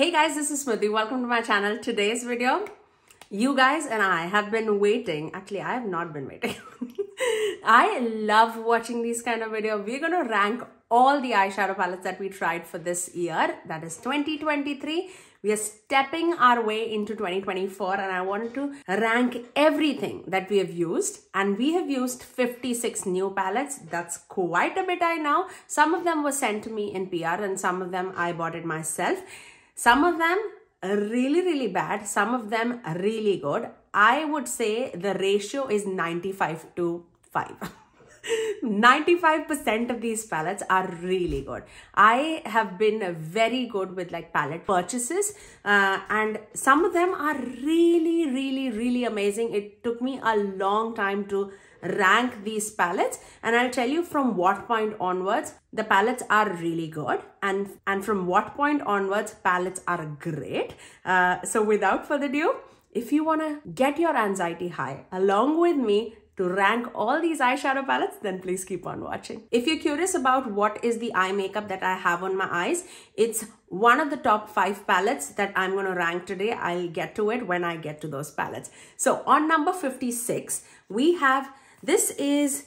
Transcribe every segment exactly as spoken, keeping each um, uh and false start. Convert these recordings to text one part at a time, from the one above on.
Hey guys, this is Smithy. Welcome to my channel. Today's video, you guys and I have been waiting. Actually, I have not been waiting. I love watching these kind of videos. We're going to rank all the eyeshadow palettes that we tried for this year. That is twenty twenty-three. We are stepping our way into twenty twenty-four and I wanted to rank everything that we have used, and we have used fifty-six new palettes. That's quite a bit I know. Some of them were sent to me in P R and some of them I bought it myself. Some of them really, really bad. Some of them really good. I would say the ratio is ninety-five to five. ninety-five percent of these palettes are really good. I have been very good with like palette purchases uh, and some of them are really, really, really amazing. It took me a long time to rank these palettes, and I'll tell you from what point onwards the palettes are really good and, and from what point onwards palettes are great. Uh, so without further ado, if you want to get your anxiety high along with me, to rank all these eyeshadow palettes, then please keep on watching. If you're curious about what is the eye makeup that I have on my eyes, it's one of the top five palettes that I'm going to rank today. I'll get to it when I get to those palettes. So on number fifty-six, we have, this is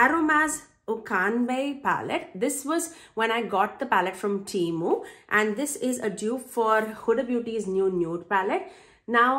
Aroma's Okanbe palette. This was when I got the palette from Temu, and this is a dupe for Huda Beauty's new nude palette. Now,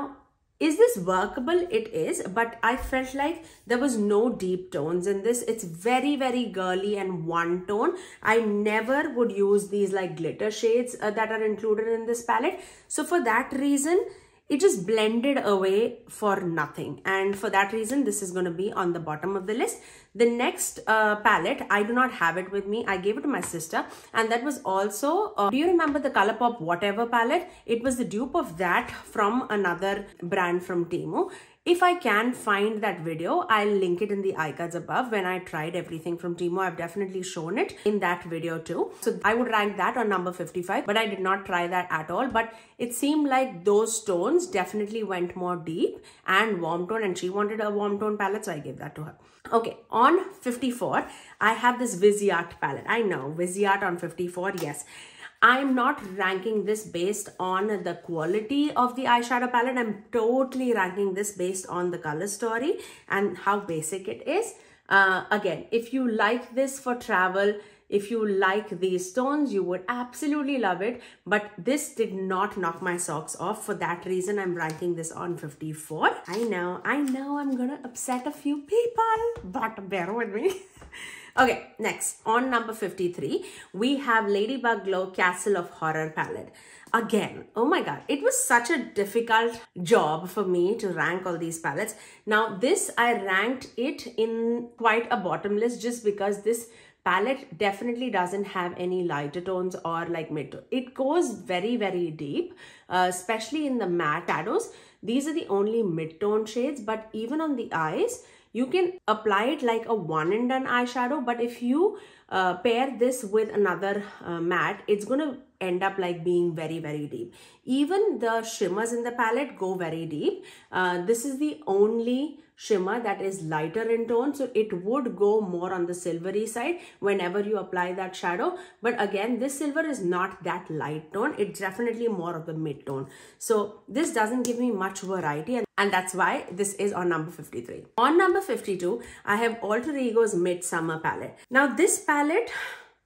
is this workable? It is, but I felt like there was no deep tones in this. It's very, very girly and one tone. I never would use these like glitter shades uh, that are included in this palette. So for that reason, it just blended away for nothing. And for that reason, this is going to be on the bottom of the list. The next uh, palette, I do not have it with me. I gave it to my sister. And that was also, uh, do you remember the ColourPop Whatever palette? It was the dupe of that from another brand from Temu. If I can find that video, I'll link it in the iCards above. When I tried everything from Temu, I've definitely shown it in that video too. So I would rank that on number fifty-five, but I did not try that at all. But it seemed like those tones definitely went more deep and warm tone, and she wanted a warm tone palette, so I gave that to her. Okay, on fifty-four, I have this Viseart palette. I know, Viseart on fifty-four, yes. I'm not ranking this based on the quality of the eyeshadow palette. I'm totally ranking this based on the color story and how basic it is. Uh, again, if you like this for travel, if you like these tones, you would absolutely love it. But this did not knock my socks off. For that reason, I'm ranking this on fifty-four. I know, I know I'm gonna upset a few people, but bear with me. Okay, next, on number fifty-three, we have Ladybug Glow Castle of Horror palette. Again, oh my God, it was such a difficult job for me to rank all these palettes. Now, this, I ranked it in quite a bottom list just because this palette definitely doesn't have any lighter tones or like mid-tone. It goes very, very deep, uh, especially in the matte shadows. These are the only mid-tone shades, but even on the eyes, you can apply it like a one and done eyeshadow, but if you uh, pair this with another uh, matte, it's going to end up like being very, very deep. Even the shimmers in the palette go very deep. Uh, this is the only shimmer that is lighter in tone, so it would go more on the silvery side whenever you apply that shadow. But again, this silver is not that light tone. It's definitely more of the mid tone. So this doesn't give me much variety, and, and that's why this is on number fifty-three. On number fifty-two, I have Alter Ego's Midsummer palette. Now this palette,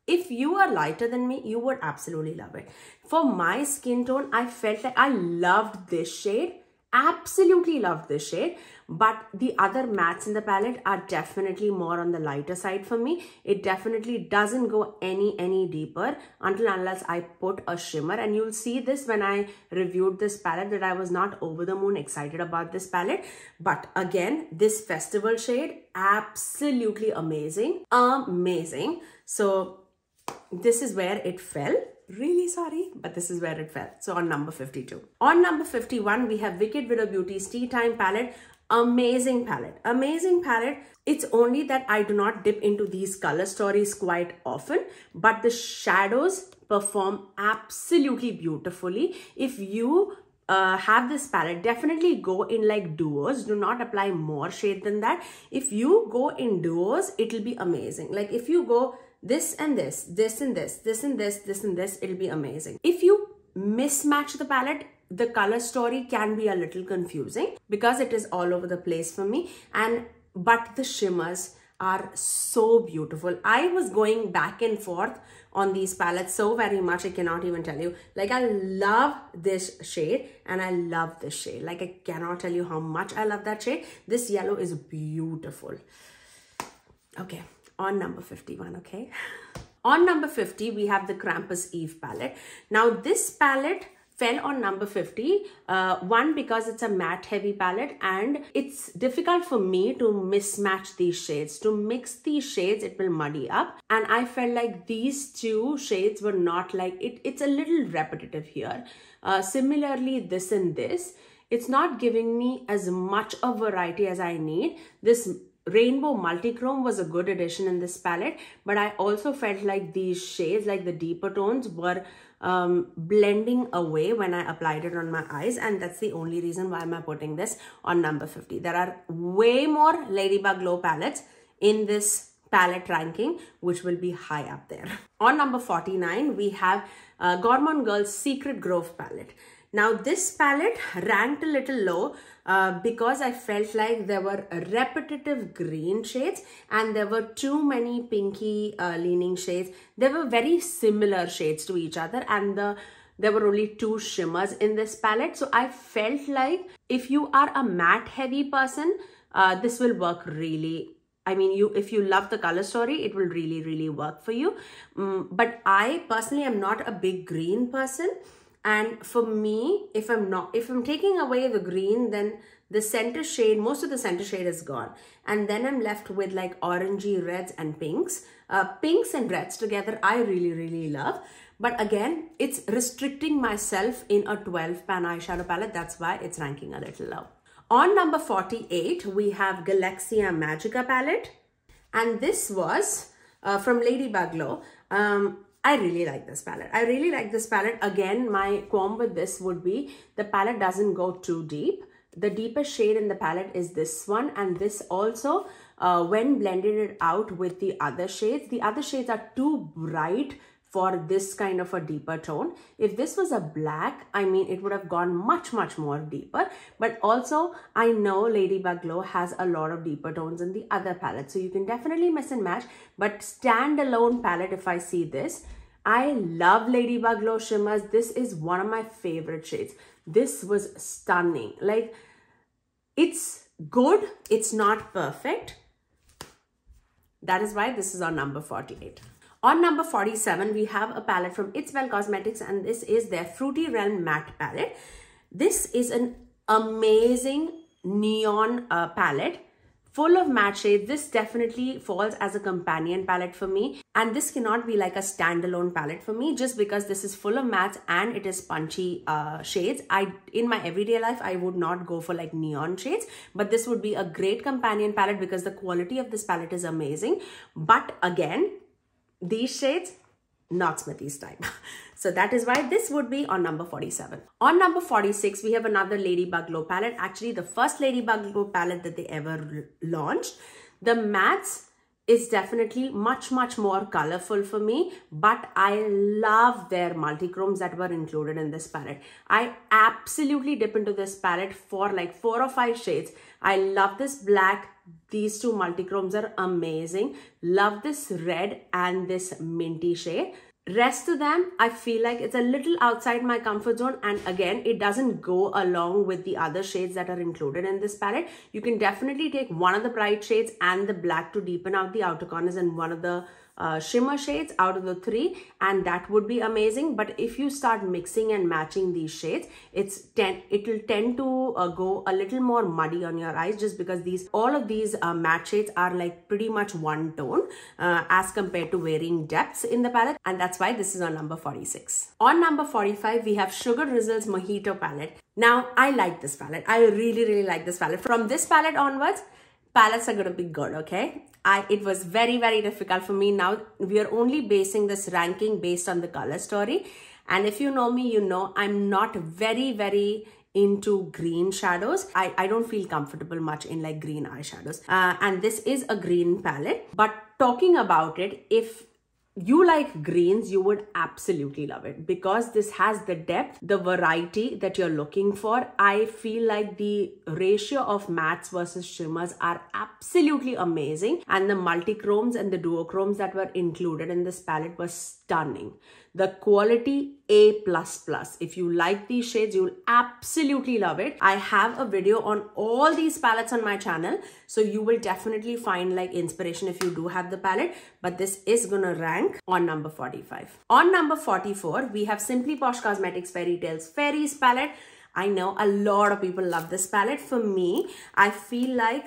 if you are lighter than me, you would absolutely love it. For my skin tone, I felt like I loved this shade. Absolutely loved this shade, but the other mattes in the palette are definitely more on the lighter side for me. It definitely doesn't go any any deeper until unless I put a shimmer, and you'll see this when I reviewed this palette that I was not over the moon excited about this palette. But again, this festival shade, absolutely amazing, amazing. So this is where it fell. Really sorry, but this is where it fell. So on number fifty-two. On number fifty-one, we have Wicked Widow Beauty's Tea Time palette. Amazing palette, amazing palette. It's only that I do not dip into these color stories quite often, but the shadows perform absolutely beautifully. If you Uh, have this palette, definitely go in like duos. Do not apply more shade than that. If you go in duos, it'll be amazing. Like if you go this and this, this and this, this and this, this and this, it'll be amazing. If you mismatch the palette, the color story can be a little confusing because it is all over the place for me. And but the shimmers are so beautiful. I was going back and forth on these palettes so very much, I cannot even tell you. Like, I love this shade and I love this shade. Like, I cannot tell you how much I love that shade. This yellow is beautiful. Okay, on number fifty-one, okay? On number fifty, we have the Krampus Eve palette. Now, this palette fell on number fifty, uh, one because it's a matte heavy palette and it's difficult for me to mismatch these shades. To mix these shades, it will muddy up. And I felt like these two shades were not like, it. it's a little repetitive here. Uh, similarly, this and this, it's not giving me as much of variety as I need. This Rainbow Multichrome was a good addition in this palette, but I also felt like these shades, like the deeper tones, were um, blending away when I applied it on my eyes, and that's the only reason why I'm putting this on number fifty. There are way more Ladybug Glow palettes in this palette ranking, which will be high up there. On number forty-nine, we have uh, Gourmande Girls Secret Grove palette. Now, this palette ranked a little low uh, because I felt like there were repetitive green shades and there were too many pinky uh, leaning shades. They were very similar shades to each other, and the there were only two shimmers in this palette. So I felt like if you are a matte heavy person, uh, this will work really. I mean, you if you love the color story, it will really, really work for you. Um, but I personally am not a big green person. And for me, if I'm not, if I'm taking away the green, then the center shade, most of the center shade is gone. And then I'm left with like orangey reds and pinks. Uh, pinks and reds together, I really, really love. But again, it's restricting myself in a twelve pan eyeshadow palette. That's why it's ranking a little low. On number forty-eight, we have Galaxia Magica palette. And this was uh, from Ladybug Glow. Um, I really like this palette. I really like this palette. Again, my qualm with this would be the palette doesn't go too deep. The deepest shade in the palette is this one, and this also, uh, when blended it out with the other shades, the other shades are too bright for this kind of a deeper tone. If this was a black, I mean, it would have gone much, much more deeper. But also, I know Ladybug Glow has a lot of deeper tones in the other palette. So you can definitely mix and match. But standalone palette, if I see this, I love Ladybug Glow shimmers. This is one of my favorite shades. This was stunning. Like, it's good. It's not perfect. That is why this is our number forty-eight. On number forty-seven, we have a palette from It's Bel Cosmetics, and this is their Fruity Realm Matte palette. This is an amazing neon uh, palette full of matte shades. This definitely falls as a companion palette for me, and this cannot be like a standalone palette for me just because this is full of mattes and it is punchy uh, shades. I, in my everyday life, I would not go for like neon shades, but this would be a great companion palette because the quality of this palette is amazing. But again, these shades, not Smithy's type. So that is why this would be on number forty-seven. On number forty-six, we have another Ladybug Glow palette. Actually, the first Ladybug Glow palette that they ever launched. The mattes is definitely much, much more colorful for me, but I love their multichromes that were included in this palette. I absolutely dip into this palette for like four or five shades. I love this black. These two multichromes are amazing. Love this red and this minty shade. Rest of them, I feel like it's a little outside my comfort zone. And again, it doesn't go along with the other shades that are included in this palette. You can definitely take one of the bright shades and the black to deepen out the outer corners and one of the uh, shimmer shades out of the three. And that would be amazing. But if you start mixing and matching these shades, it's ten, it'll tend to uh, go a little more muddy on your eyes just because these all of these uh, matte shades are like pretty much one tone uh, as compared to varying depths in the palette. And that's why this is on number forty-six. On number forty-five, we have Sugar Drizzle's Mojito palette. Now, I like this palette. I really, really like this palette. From this palette onwards, palettes are going to be good, okay? I, it was very, very difficult for me. Now, we are only basing this ranking based on the color story. And if you know me, you know I'm not very, very into green shadows. I, I don't feel comfortable much in like green eyeshadows. Uh, and this is a green palette. But talking about it, if you like greens, you would absolutely love it because this has the depth, the variety that you're looking for. I feel like the ratio of mattes versus shimmers are absolutely amazing, and the multichromes and the duochromes that were included in this palette were stunning. The quality A plus plus. If you like these shades, you'll absolutely love it. I have a video on all these palettes on my channel, so you will definitely find like inspiration if you do have the palette, but this is gonna rank on number forty-five. On number forty-four, we have Simply Posh Cosmetics Fairy Tales Fairies palette. I know a lot of people love this palette. For me, I feel like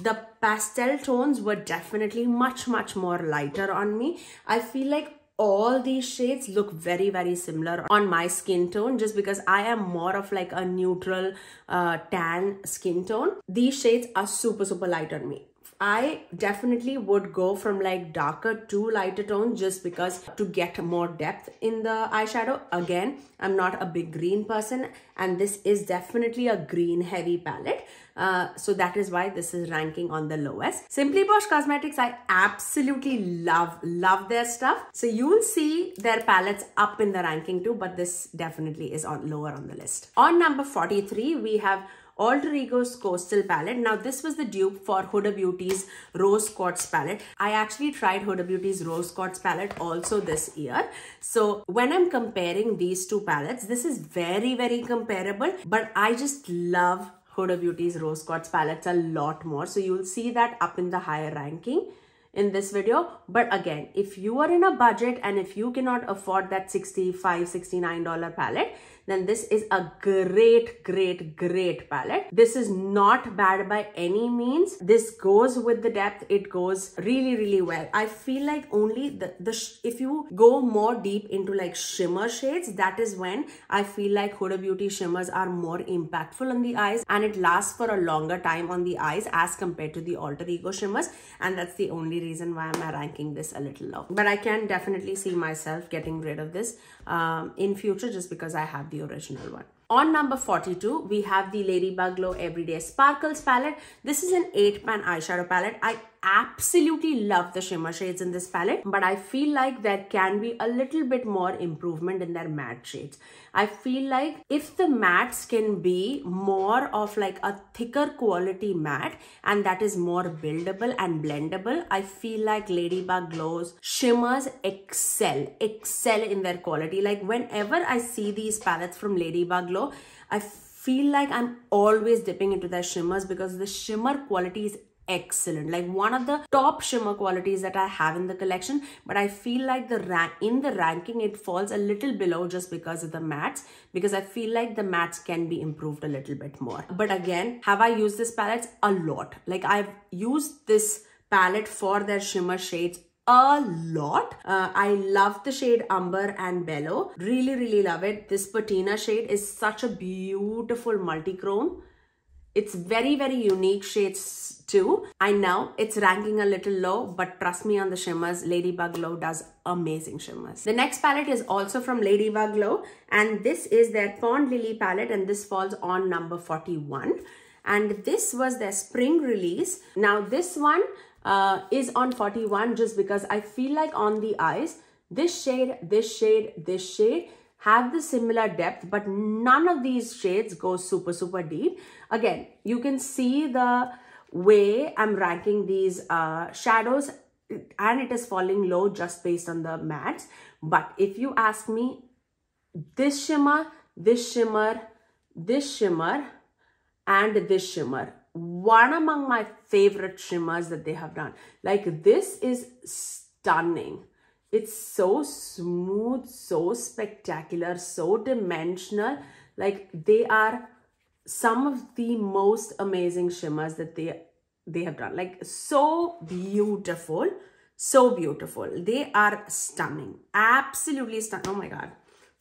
the pastel tones were definitely much, much more lighter on me. I feel like all these shades look very very similar on my skin tone, just because I am more of like a neutral uh, tan skin tone. These shades are super super light on me. I definitely would go from like darker to lighter tones just because to get more depth in the eyeshadow. Again, I'm not a big green person and this is definitely a green heavy palette. Uh, so that is why this is ranking on the lowest. Simply Posh Cosmetics, I absolutely love, love their stuff. So you will see their palettes up in the ranking too, but this definitely is on lower on the list. On number forty-three, we have Alter Ego's Coastal palette. Now this was the dupe for Huda Beauty's Rose Quartz palette. I actually tried Huda Beauty's Rose Quartz palette also this year. So when I'm comparing these two palettes, this is very, very comparable, but I just love Huda Beauty's Rose Quartz palettes a lot more. So you'll see that up in the higher ranking in this video. But again, if you are in a budget and if you cannot afford that sixty-five, sixty-nine dollar palette, then this is a great, great, great palette. This is not bad by any means. This goes with the depth. It goes really, really well. I feel like only the, the sh if you go more deep into like shimmer shades, that is when I feel like Huda Beauty shimmers are more impactful on the eyes and it lasts for a longer time on the eyes as compared to the Alter Ego shimmers. And that's the only reason why I'm ranking this a little low. But I can definitely see myself getting rid of this um, in future just because I have the original one. On number forty-two, we have the Ladybug Glow Everyday Sparkles palette. This is an eight pan eyeshadow palette. I absolutely love the shimmer shades in this palette, but I feel like there can be a little bit more improvement in their matte shades. I feel like if the mattes can be more of like a thicker quality matte and that is more buildable and blendable, I feel like Ladybug Glow's shimmers excel, excel in their quality. Like whenever I see these palettes from Ladybug Glow, I feel like I'm always dipping into their shimmers because the shimmer quality is excellent, like one of the top shimmer qualities that I have in the collection. But I feel like the rank in the ranking it falls a little below just because of the mattes, because I feel like the mattes can be improved a little bit more. But again, have I used this palette a lot? Like I've used this palette for their shimmer shades a lot. Uh, I love the shade Umber and Bellow. Really, really love it. This patina shade is such a beautiful multichrome. It's very, very unique shades too. I know it's ranking a little low, but trust me on the shimmers, Ladybug Glow does amazing shimmers. The next palette is also from Ladybug Glow, and this is their Pond Lily palette, and this falls on number forty-one. And this was their spring release. Now this one uh, is on forty-one just because I feel like on the eyes, this shade, this shade, this shade, have the similar depth, but none of these shades go super, super deep. Again, you can see the way I'm ranking these uh, shadows and it is falling low just based on the mattes. But if you ask me, this shimmer, this shimmer, this shimmer, and this shimmer, one among my favorite shimmers that they have done. Like this is stunning. It's so smooth, so spectacular, so dimensional. Like they are some of the most amazing shimmers that they, they have done. Like so beautiful, so beautiful. They are stunning, absolutely stunning. Oh my God,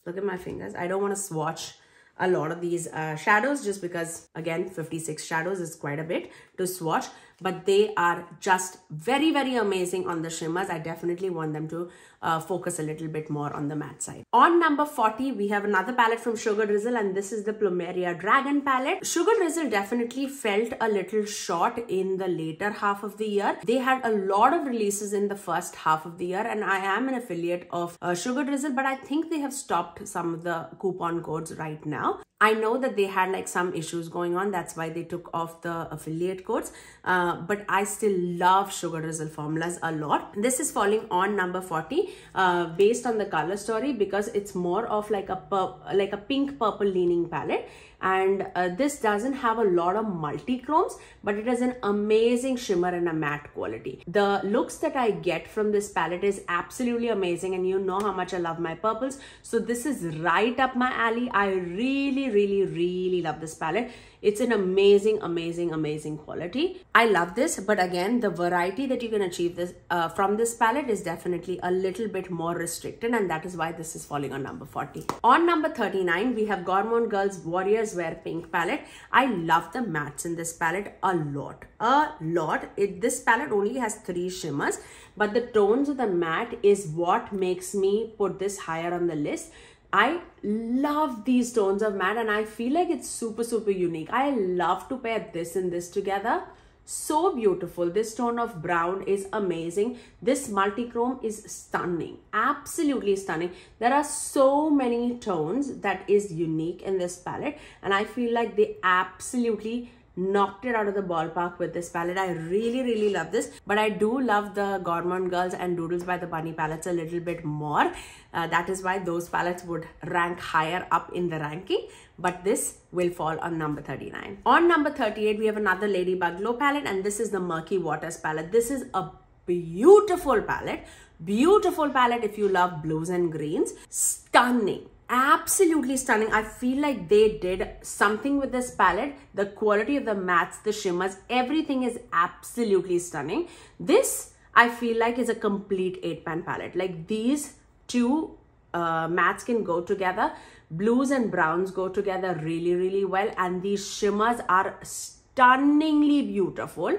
look at my fingers. I don't want to swatch a lot of these uh, shadows just because again, fifty-six shadows is quite a bit to swatch. but they are just very, very amazing on the shimmers. I definitely want them to uh, focus a little bit more on the matte side. On number forty, we have another palette from Sugar Drizzle, and this is the Plumeria Dragon palette. Sugar Drizzle definitely felt a little short in the later half of the year. They had a lot of releases in the first half of the year, and I am an affiliate of uh, Sugar Drizzle, but I think they have stopped some of the coupon codes right now. I know that they had like some issues going on, that's why they took off the affiliate codes, uh, but I still love Sugar Drizzle formulas a lot. This is falling on number forty uh, based on the color story, because it's more of like a like a pink purple leaning palette, and uh, this doesn't have a lot of multi-chromes, but it is an amazing shimmer and a matte quality. The looks that I get from this palette is absolutely amazing, and you know how much I love my purples, so this is right up my alley. I really really really love this palette. It's an amazing amazing amazing quality. I love this, but again the variety that you can achieve this uh, from this palette is definitely a little bit more restricted, and that is why this is falling on number forty. On number thirty-nine, we have Gourmande Girls Warriors Wear Pink palette. I love the mattes in this palette a lot a lot it, this palette only has three shimmers, but the tones of the matte is what makes me put this higher on the list. I love these tones of matte, and I feel like it's super, super unique. I love to pair this and this together. So beautiful. This tone of brown is amazing. This multichrome is stunning. Absolutely stunning. There are so many tones that is unique in this palette, and I feel like they absolutely knocked it out of the ballpark with this palette. I really really love this, but I do love the Gourmande Girls and Doodles by the Bunny palettes a little bit more. Uh, that is why those palettes would rank higher up in the ranking, but this will fall on number thirty-nine. On number thirty-eight, we have another Ladybug Glow palette, and this is the Murky Waters palette. This is a beautiful palette beautiful palette if you love blues and greens. Stunning, absolutely stunning. I feel like they did something with this palette. The quality of the mattes, the shimmers, everything is absolutely stunning. This I feel like is a complete eight pan palette. Like these two uh, mattes can go together, blues and browns go together really really well, and these shimmers are stunningly beautiful.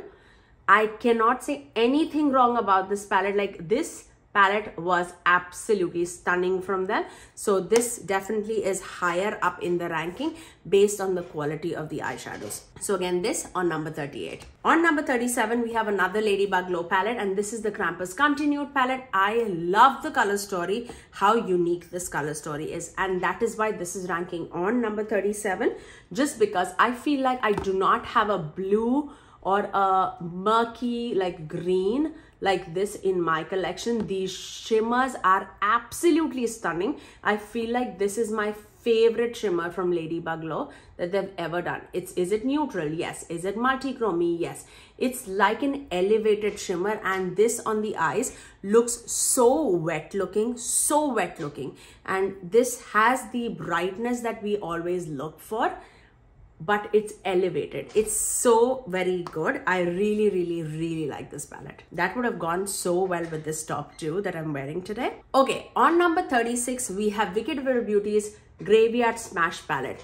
I cannot say anything wrong about this palette. Like this palette was absolutely stunning from them, so this definitely is higher up in the ranking based on the quality of the eyeshadows. So again, this on number thirty-eight. On number thirty-seven, we have another Ladybug Glow palette, and this is the Krampus Continued palette. I love the color story, how unique this color story is, and that is why this is ranking on number thirty-seven, just because I feel like I do not have a blue or a murky like green like this in my collection. These shimmers are absolutely stunning. I feel like this is my favorite shimmer from Ladybug Glow that they've ever done. It's is it neutral? Yes. Is it multi-chromy? Yes. It's like an elevated shimmer, and this on the eyes looks so wet looking, so wet looking. And this has the brightness that we always look for, but it's elevated. It's so very good. I really really really like this palette. That would have gone so well with this top two that I'm wearing today. Okay, on number thirty-six, we have Wicked Widow Beauty's Graveyard Smash palette.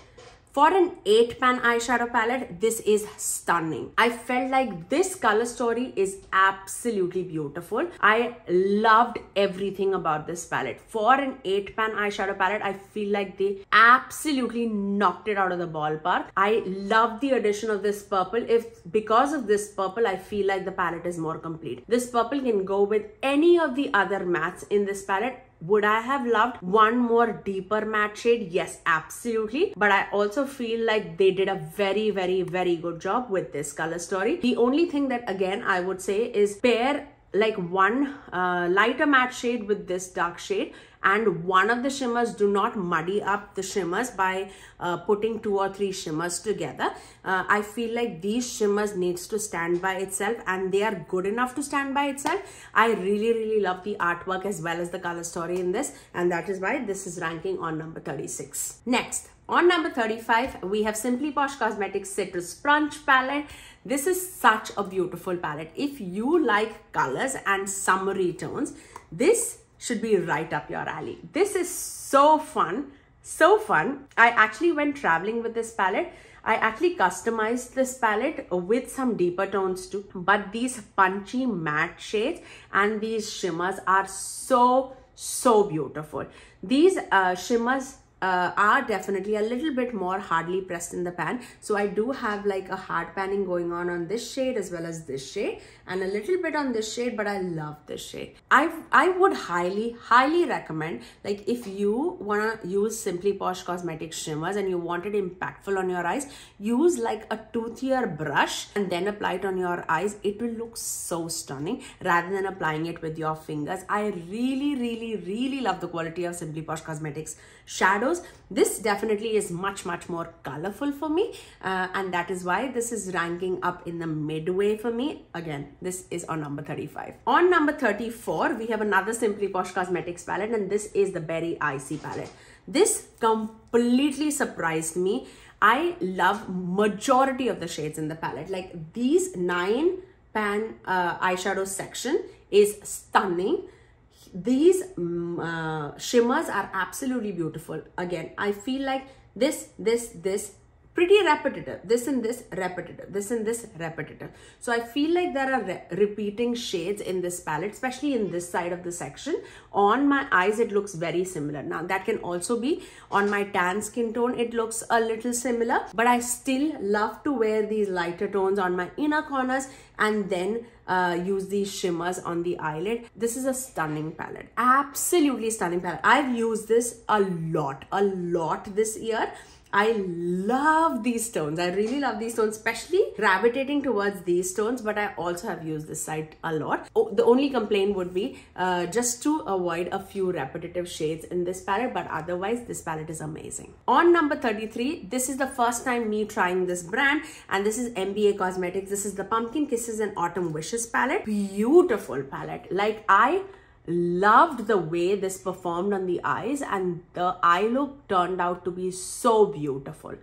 For an eight pan eyeshadow palette, this is stunning. I felt like this color story is absolutely beautiful. I loved everything about this palette. For an eight pan eyeshadow palette, I feel like they absolutely knocked it out of the ballpark. I love the addition of this purple. If because of this purple, I feel like the palette is more complete. This purple can go with any of the other mattes in this palette. Would I have loved one more deeper matte shade? Yes, absolutely. But I also feel like they did a very, very, very good job with this color story. The only thing that again I would say is pair like one uh, lighter matte shade with this dark shade, and one of the shimmers. Do not muddy up the shimmers by uh, putting two or three shimmers together. uh, I feel like these shimmers needs to stand by itself, and they are good enough to stand by itself. I really really love the artwork as well as the color story in this, and that is why this is ranking on number thirty-six. Next, on number thirty-five, we have Simply Posh Cosmetics Citrus Punch palette. This is such a beautiful palette. If you like colors and summery tones, this should be right up your alley. This is so fun so fun. I actually went traveling with this palette. I actually customized this palette with some deeper tones too, but these punchy matte shades and these shimmers are so, so beautiful. These uh, shimmers uh, are definitely a little bit more hardly pressed in the pan. So I do have like a hard panning going on on this shade as well as this shade and a little bit on this shade, but I love this shade. I, I would highly, highly recommend, like if you want to use Simply Posh Cosmetics shimmers and you want it impactful on your eyes, use like a toothier brush and then apply it on your eyes. It will look so stunning rather than applying it with your fingers. I really, really, really love the quality of Simply Posh Cosmetics shadows. This definitely is much, much more colorful for me, uh, and that is why this is ranking up in the midway for me. Again, this is on number thirty-five. On number thirty-four, we have another Simply Posh Cosmetics palette, and this is the Berry Icy palette. This completely surprised me. I love majority of the shades in the palette. Like these nine pan uh, eyeshadow section is stunning. These um, uh, shimmers are absolutely beautiful. Again, I feel like this, this, this, pretty repetitive. This and this, repetitive. This and this, repetitive. So I feel like there are re repeating shades in this palette, especially in this side of the section. On my eyes, it looks very similar. Now, that can also be on my tan skin tone. It looks a little similar, but I still love to wear these lighter tones on my inner corners and then Uh, use these shimmers on the eyelid. This is a stunning palette, absolutely stunning palette. I've used this a lot, a lot this year. I love these tones. I really love these tones, especially gravitating towards these tones, but I also have used this side a lot. Oh, the only complaint would be uh, just to avoid a few repetitive shades in this palette, but otherwise this palette is amazing. On number thirty-three, this is the first time me trying this brand, and this is M B A Cosmetics. This is the Pumpkin Kisses and Autumn Wishes palette. Beautiful palette. Like I loved the way this performed on the eyes, and the eye look turned out to be so beautiful,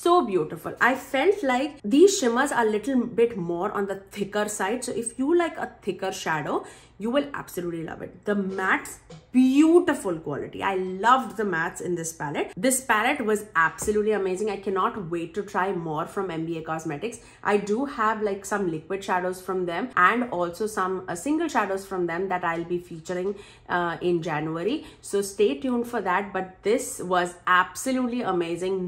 so beautiful. I felt like these shimmers are a little bit more on the thicker side, so if you like a thicker shadow, you will absolutely love it. The mattes, beautiful quality. I loved the mattes in this palette. This palette was absolutely amazing. I cannot wait to try more from M B A Cosmetics. I do have like some liquid shadows from them and also some uh, single shadows from them that I'll be featuring uh, in January. So stay tuned for that. But this was absolutely amazing.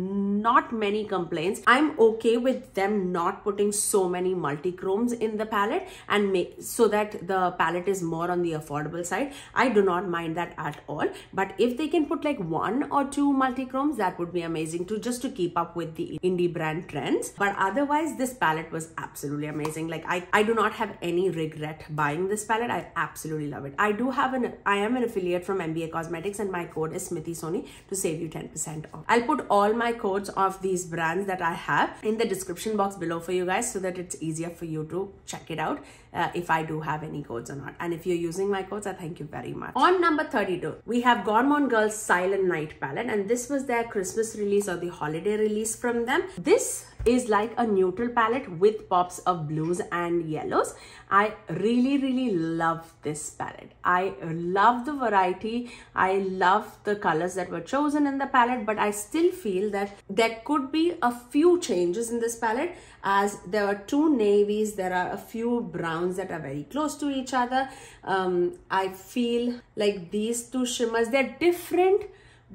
Not many complaints. I'm okay with them not putting so many multi-chromes in the palette and make so that the palette is more on the affordable side. I do not mind that at all, but if they can put like one or two multi-chromes, that would be amazing too, just to keep up with the indie brand trends. But otherwise, this palette was absolutely amazing. Like I, I do not have any regret buying this palette. I absolutely love it. I do have an, I am an affiliate from M B A Cosmetics, and my code is Smithy Sony to save you ten percent off. I'll put all my codes of these brands that I have in the description box below for you guys, so that it's easier for you to check it out uh, if I do have any codes or not. And if you're using my codes, I thank you very much. On number thirty-two, we have Gourmande Girls Silent Night palette, and this was their Christmas release or the holiday release from them. This is like a neutral palette with pops of blues and yellows. I really, really love this palette. I love the variety. I love the colors that were chosen in the palette, but I still feel that there could be a few changes in this palette, as there are two navies, there are a few browns that are very close to each other. Um, I feel like these two shimmers, they're different,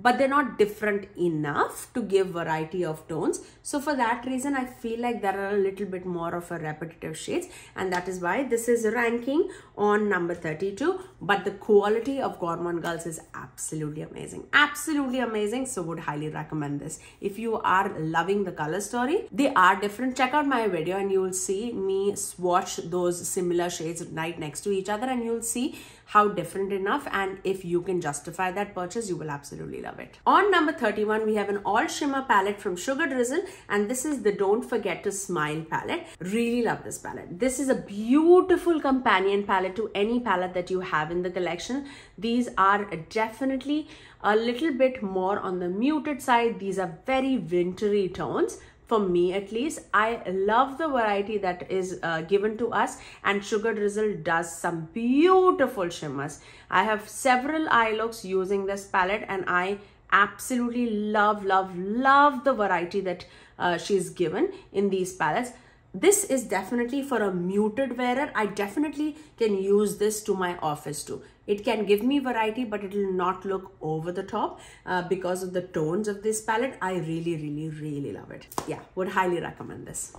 but they're not different enough to give variety of tones. So for that reason, I feel like there are a little bit more of a repetitive shades, and that is why this is ranking on number thirty-two. But the quality of Gourmande Girls is absolutely amazing. Absolutely amazing. So would highly recommend this. If you are loving the color story, they are different. Check out my video and you will see me swatch those similar shades right next to each other, and you'll see how different enough, and if you can justify that purchase, you will absolutely love it. On number thirty-one, we have an all shimmer palette from Sugar Drizzle, and this is the Don't Forget to Smile palette. Really love this palette. This is a beautiful companion palette to any palette that you have in the collection. These are definitely a little bit more on the muted side. These are very wintry tones. For me at least, I love the variety that is uh, given to us, and Sugar Drizzle does some beautiful shimmers. I have several eye looks using this palette, and I Absolutely love, love, love the variety that uh, she's given in these palettes. This is definitely for a muted wearer. I definitely can use this to my office too. It can give me variety, but it will not look over the top uh, because of the tones of this palette. I really, really, really love it. Yeah, would highly recommend this.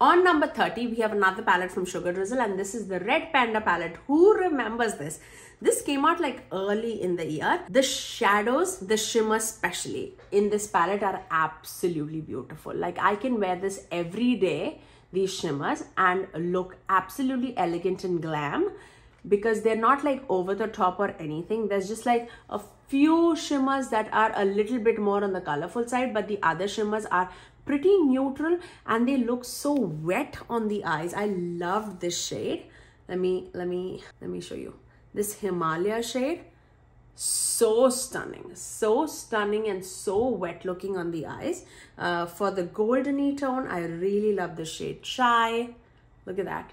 On number thirty, we have another palette from Sugar Drizzle, and this is the Red Panda palette. Who remembers this? This came out like early in the year. The shadows, the shimmer especially in this palette are absolutely beautiful. Like I can wear this every day, these shimmers, and look absolutely elegant and glam because they're not like over the top or anything. There's just like a few shimmers that are a little bit more on the colorful side, but the other shimmers are pretty neutral and they look so wet on the eyes. I love this shade. Let me, let me, let me show you. This Himalaya shade, so stunning, so stunning and so wet looking on the eyes. Uh, for the goldeny tone, I really love the shade Chai. Look at that.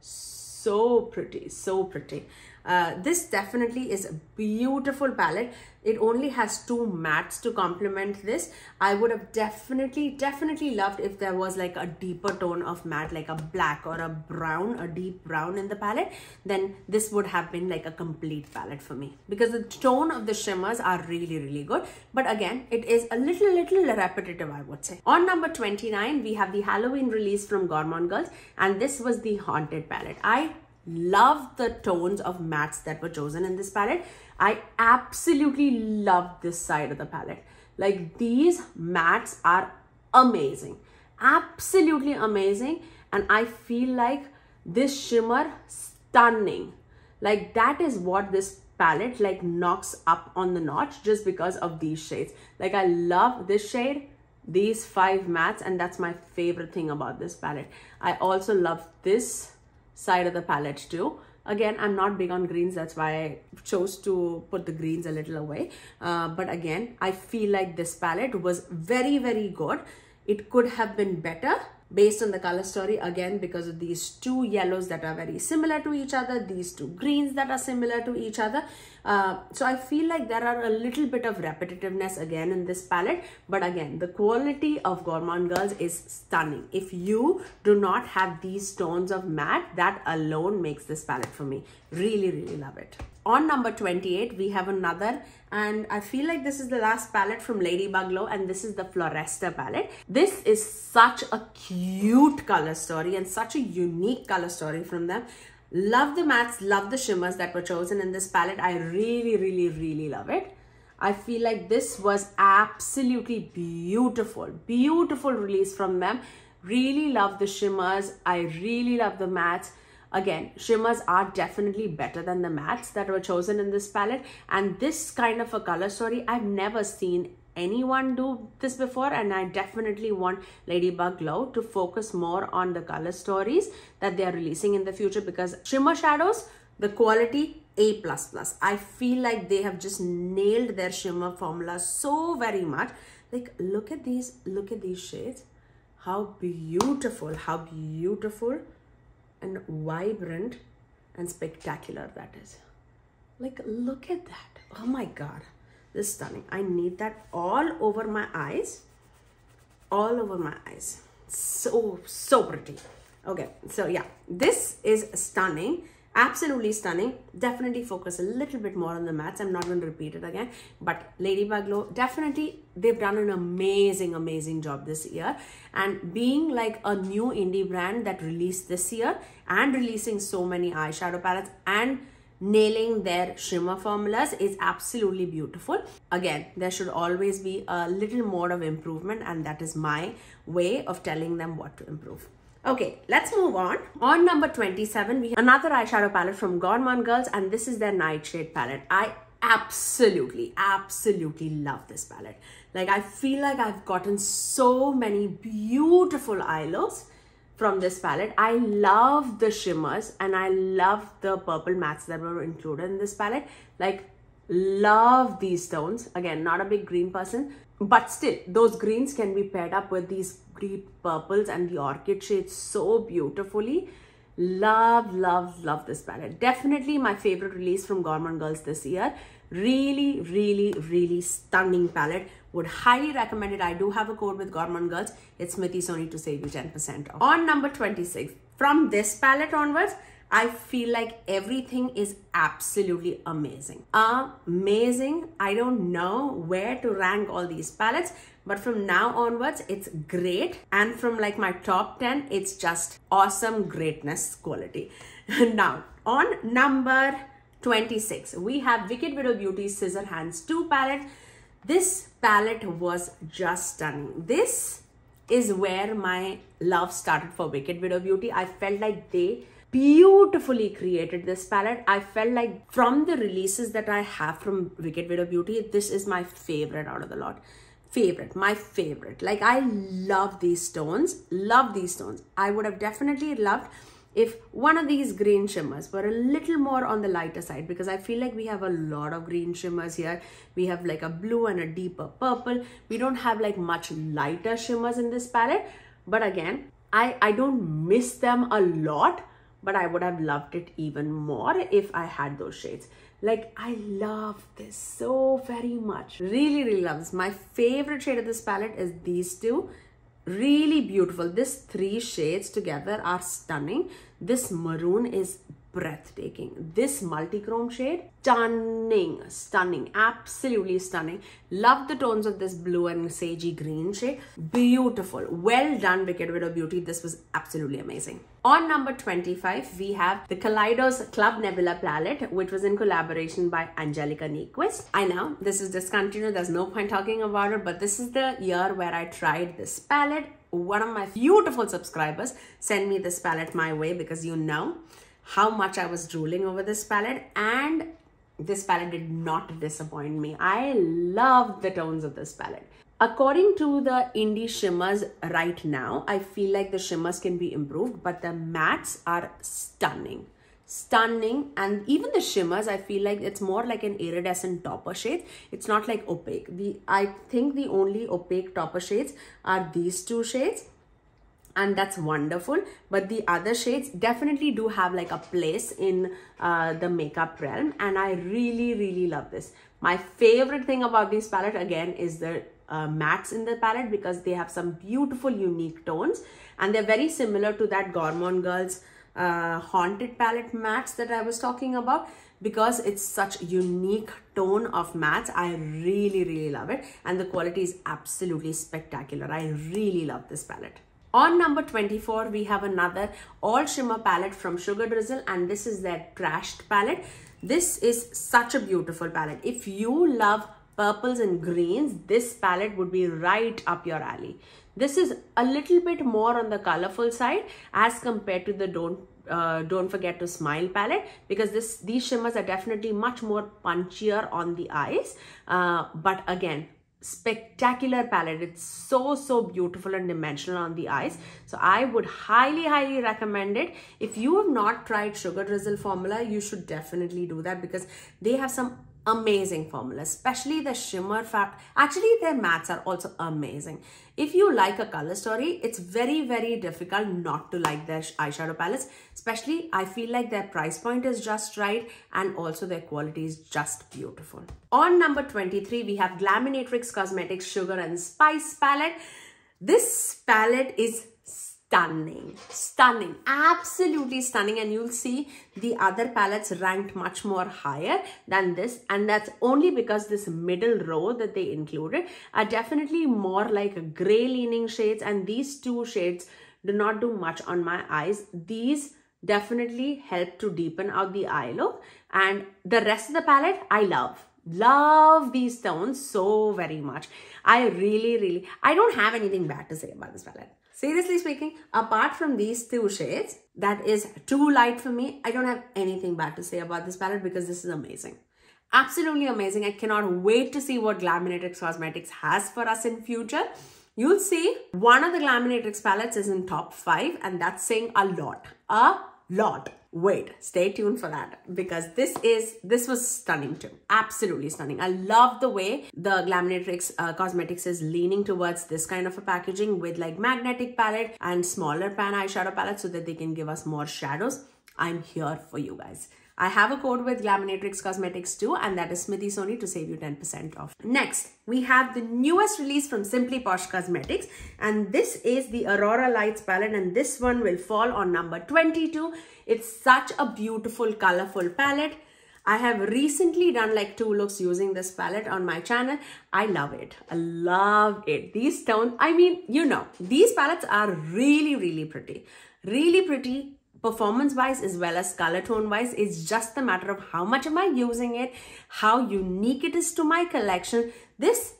So pretty, so pretty. Uh, this definitely is a beautiful palette. It only has two mattes to complement this. I would have definitely, definitely loved if there was like a deeper tone of matte, like a black or a brown, a deep brown in the palette, then this would have been like a complete palette for me because the tone of the shimmers are really, really good. But again, it is a little, little repetitive, I would say. On number twenty-nine, we have the Halloween release from Gourmande Girls, and this was the Haunted palette. I love the tones of mattes that were chosen in this palette. I absolutely love this side of the palette. Like these mattes are amazing, absolutely amazing. And I feel like this shimmer, stunning. Like that is what this palette like knocks up on the notch just because of these shades. Like I love this shade, these five mattes, and that's my favorite thing about this palette. I also love this side of the palette too. Again, I'm not big on greens, that's why I chose to put the greens a little away. Uh, but again, I feel like this palette was very, very good. It could have been better based on the color story, again, because of these two yellows that are very similar to each other, these two greens that are similar to each other. Uh, so I feel like there are a little bit of repetitiveness again in this palette. But again, the quality of Gourmande Girls is stunning. If you do not have these tones of matte, that alone makes this palette for me. Really, really love it. On number twenty-eight, we have another, and I feel like this is the last palette from Ladybug Glow, and this is the Floresta palette. This is such a cute color story and such a unique color story from them. Love the mattes, love the shimmers that were chosen in this palette. I really, really, really love it. I feel like this was absolutely beautiful, beautiful release from them. Really love the shimmers. I really love the mattes. Again, shimmers are definitely better than the mattes that were chosen in this palette. And this kind of a color story, I've never seen anyone do this before. And I definitely want Ladybug Glow to focus more on the color stories that they are releasing in the future, because shimmer shadows, the quality A plus plus. I feel like they have just nailed their shimmer formula so very much. Like, look at these, look at these shades. How beautiful, how beautiful and vibrant and spectacular that is. Like, look at that. Oh my god, this is stunning. I need that all over my eyes, all over my eyes. So, so pretty. Okay, so yeah, this is stunning, absolutely stunning. Definitely focus a little bit more on the mattes. I'm not going to repeat it again, but Ladybug Glow, definitely they've done an amazing, amazing job this year. And being like a new indie brand that released this year and releasing so many eyeshadow palettes and nailing their shimmer formulas is absolutely beautiful. Again, there should always be a little more of improvement, and that is my way of telling them what to improve. Okay, let's move on. On number twenty-seven, we have another eyeshadow palette from Gourmande Girls, and this is their Nightshade palette. I absolutely, absolutely love this palette. Like, I feel like I've gotten so many beautiful eyelashes from this palette. I love the shimmers and I love the purple mattes that were included in this palette. Like, love these tones. Again, not a big green person, but still those greens can be paired up with these deep purples and the orchid shades so beautifully. Love, love, love this palette. Definitely my favorite release from Gourmande Girls this year. Really, really, really stunning palette. Would highly recommend it. I do have a code with Gourmande Girls. It's Smithy Sony to save you ten percent off. On number twenty-six, from this palette onwards, I feel like everything is absolutely amazing. Amazing. I don't know where to rank all these palettes, but from now onwards, it's great. And from like my top ten, it's just awesome greatness quality. Now, on number twenty-six, we have Wicked Widow Beauty Scissor Hands two palette. This palette was just stunning. This is where my love started for Wicked Widow Beauty. I felt like they beautifully created this palette. I felt like from the releases that I have from Wicked Widow Beauty, this is my favorite out of the lot. Favorite, my favorite. Like I love these tones, love these tones. I would have definitely loved if one of these green shimmers were a little more on the lighter side, because I feel like we have a lot of green shimmers here. We have like a blue and a deeper purple. We don't have like much lighter shimmers in this palette. But again, I, I don't miss them a lot, but I would have loved it even more if I had those shades. Like I love this so very much. Really, really love this. My favorite shade of this palette is these two. Really beautiful. These three shades together are stunning. This maroon is breathtaking. This multi-chrome shade, stunning, stunning, absolutely stunning. Love the tones of this blue and sagey green shade. Beautiful. Well done, Wicked Widow Beauty. This was absolutely amazing. On number twenty-five, we have the Kaleidos Club Nebula palette, which was in collaboration by Angelica Nyquist. I know this is discontinued. There's no point talking about it, but this is the year where I tried this palette. One of my beautiful subscribers sent me this palette my way, because you know how much I was drooling over this palette, and this palette did not disappoint me. I love the tones of this palette. According to the indie shimmers right now, I feel like the shimmers can be improved, but the mattes are stunning. Stunning. And even the shimmers, I feel like it's more like an iridescent topper shade. It's not like opaque. The I think the only opaque topper shades are these two shades, and that's wonderful. But the other shades definitely do have like a place in uh, the makeup realm, and I really, really love this. My favorite thing about this palette again is the uh, mattes in the palette, because they have some beautiful unique tones, and they're very similar to that Gourmande Girls uh, Haunted palette mattes that I was talking about, because it's such unique tone of mattes. I really, really love it, and the quality is absolutely spectacular. I really love this palette. On number twenty-four, we have another all shimmer palette from Sugar Drizzle, and this is their Trashed palette. This is such a beautiful palette. If you love purples and greens, this palette would be right up your alley. This is a little bit more on the colorful side as compared to the Don't uh, Don't Forget to Smile palette, because this these shimmers are definitely much more punchier on the eyes. Uh, but again, spectacular palette. It's so, so beautiful and dimensional on the eyes. So I would highly, highly recommend it. If you have not tried Sugar Drizzle formula, you should definitely do that, because they have some amazing formulas, especially the shimmer fact. Actually, their mattes are also amazing. If you like a color story, it's very, very difficult not to like their eyeshadow palettes. Especially, I feel like their price point is just right, and also their quality is just beautiful. On number twenty-three, we have Glaminatrix Cosmetics Sugar and Spice palette. This palette is stunning, stunning, absolutely stunning, and you'll see the other palettes ranked much more higher than this, and that's only because this middle row that they included are definitely more like gray leaning shades, and these two shades do not do much on my eyes. These definitely help to deepen out the eye look, and the rest of the palette I love. Love these tones so very much. I really, really, I don't have anything bad to say about this palette. Seriously speaking, apart from these two shades, that is too light for me, I don't have anything bad to say about this palette, because this is amazing. Absolutely amazing. I cannot wait to see what Glaminatrix Cosmetics has for us in future. You'll see one of the Glaminatrix palettes is in top five, and that's saying a lot, a lot. Wait, stay tuned for that, because this is this was stunning too. Absolutely stunning. I love the way the Glaminatrix uh, Cosmetics is leaning towards this kind of a packaging with like magnetic palette and smaller pan eyeshadow palette, so that they can give us more shadows. I'm here for you guys. I have a code with Glaminatrix Cosmetics too, and that is Smithy Sony to save you ten percent off. Next, we have the newest release from Simply Posh Cosmetics, and this is the Aurora Lights palette, and this one will fall on number twenty-two. It's such a beautiful, colorful palette. I have recently done like two looks using this palette on my channel. I love it. I love it. These tones, I mean, you know, these palettes are really, really pretty. Really pretty performance-wise as well as color tone-wise. It's just the matter of how much am I using it, how unique it is to my collection. This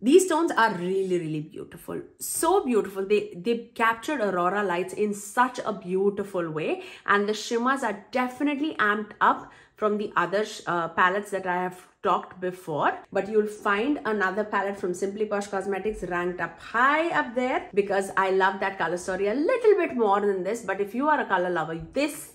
These tones are really, really beautiful. So beautiful. They, they captured Aurora Lights in such a beautiful way. And the shimmers are definitely amped up from the other uh, palettes that I have talked before. But you'll find another palette from Simply Posh Cosmetics ranked up high up there, because I love that color story a little bit more than this. But if you are a color lover, this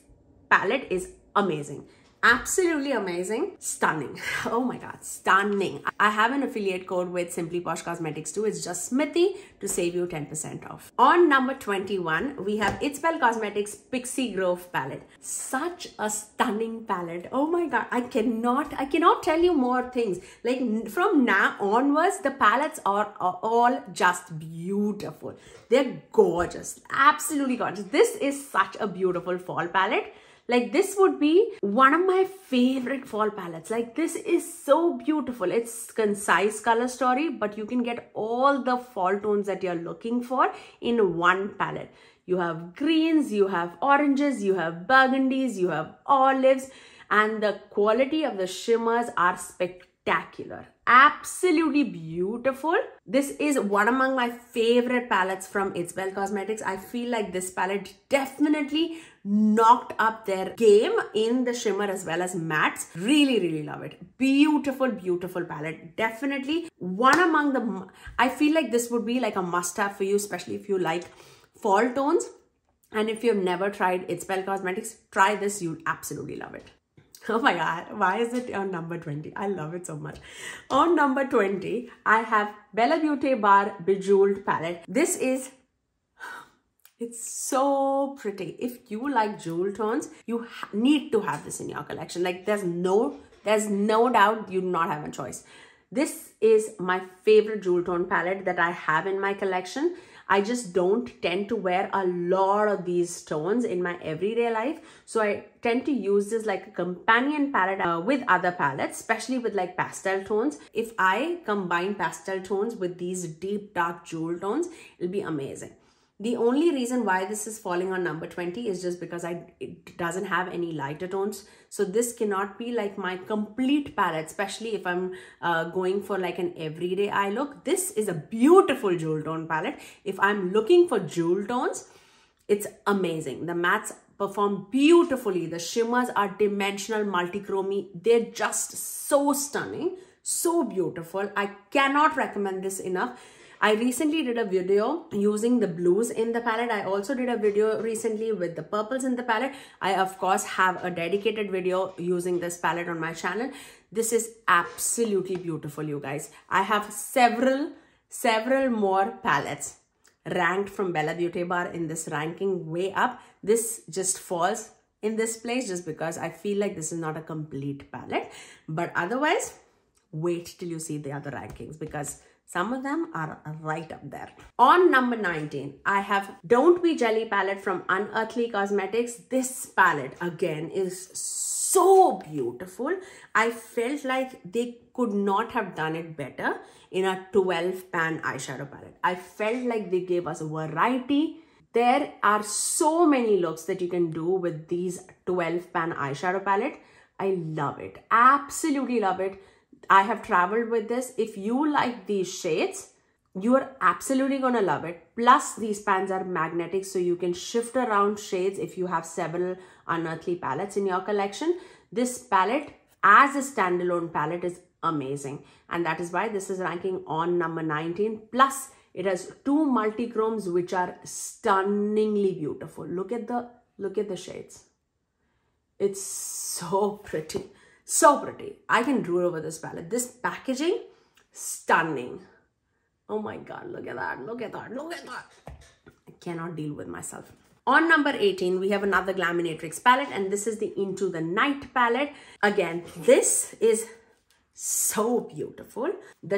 palette is amazing. Absolutely amazing. Stunning. Oh my god, stunning. I have an affiliate code with Simply Posh Cosmetics too. It's just Smithy to save you ten percent off. On number twenty-one, we have It's Bel Cosmetics Pixie Grove palette. Such a stunning palette. Oh my god, I cannot, I cannot tell you more things. Like from now onwards, the palettes are, are all just beautiful. They're gorgeous. Absolutely gorgeous. This is such a beautiful fall palette. Like this would be one of my favorite fall palettes. Like this is so beautiful. It's concise color story, but you can get all the fall tones that you're looking for in one palette. You have greens, you have oranges, you have burgundies, you have olives, and the quality of the shimmers are spectacular. Absolutely beautiful. This is one among my favorite palettes from It's Bel Cosmetics. I feel like this palette definitely knocked up their game in the shimmer as well as mattes. Really, really love it. Beautiful, beautiful palette. Definitely one among the, I feel like this would be like a must-have for you, especially if you like fall tones. And if you've never tried It's Bel Cosmetics, try this. You'll absolutely love it. Oh my god, why is it on number twenty? I love it so much. On number twenty, I have Bella Beauty Bar Bejeweled palette. This is, it's so pretty. If you like jewel tones, you need to have this in your collection. Like there's no, there's no doubt you do not have a choice. This is my favorite jewel tone palette that I have in my collection. I just don't tend to wear a lot of these tones in my everyday life. So I tend to use this like a companion palette uh, with other palettes, especially with like pastel tones. If I combine pastel tones with these deep dark jewel tones, it'll be amazing. The only reason why this is falling on number twenty is just because I, it doesn't have any lighter tones. So this cannot be like my complete palette, especially if I'm uh, going for like an everyday eye look. This is a beautiful jewel tone palette. If I'm looking for jewel tones, it's amazing. The mattes perform beautifully. The shimmers are dimensional, multi-chromy. They're just so stunning, so beautiful. I cannot recommend this enough. I recently did a video using the blues in the palette. I also did a video recently with the purples in the palette. I, of course, have a dedicated video using this palette on my channel. This is absolutely beautiful, you guys. I have several, several more palettes ranked from Bella Beauty Bar in this ranking way up. This just falls in this place just because I feel like this is not a complete palette. But otherwise, wait till you see the other rankings, because some of them are right up there. On number nineteen, I have Don't Be Jelly palette from Unearthly Cosmetics. This palette again is so beautiful. I felt like they could not have done it better in a twelve pan eyeshadow palette. I felt like they gave us a variety. There are so many looks that you can do with these twelve pan eyeshadow palette. I love it. Absolutely love it. I have traveled with this. If you like these shades, you are absolutely going to love it. Plus, these pans are magnetic, so you can shift around shades if you have several Unearthly palettes in your collection. This palette as a standalone palette is amazing. And that is why this is ranking on number nineteen. Plus, it has two multi-chromes which are stunningly beautiful. Look at the, look at the shades. It's so pretty. So pretty. I can drool over this palette. This packaging, stunning. Oh my god, look at that, look at that, look at that. I cannot deal with myself. On number eighteen, we have another Glaminatrix palette, and this is the Into the Night palette. Again, this is so beautiful. The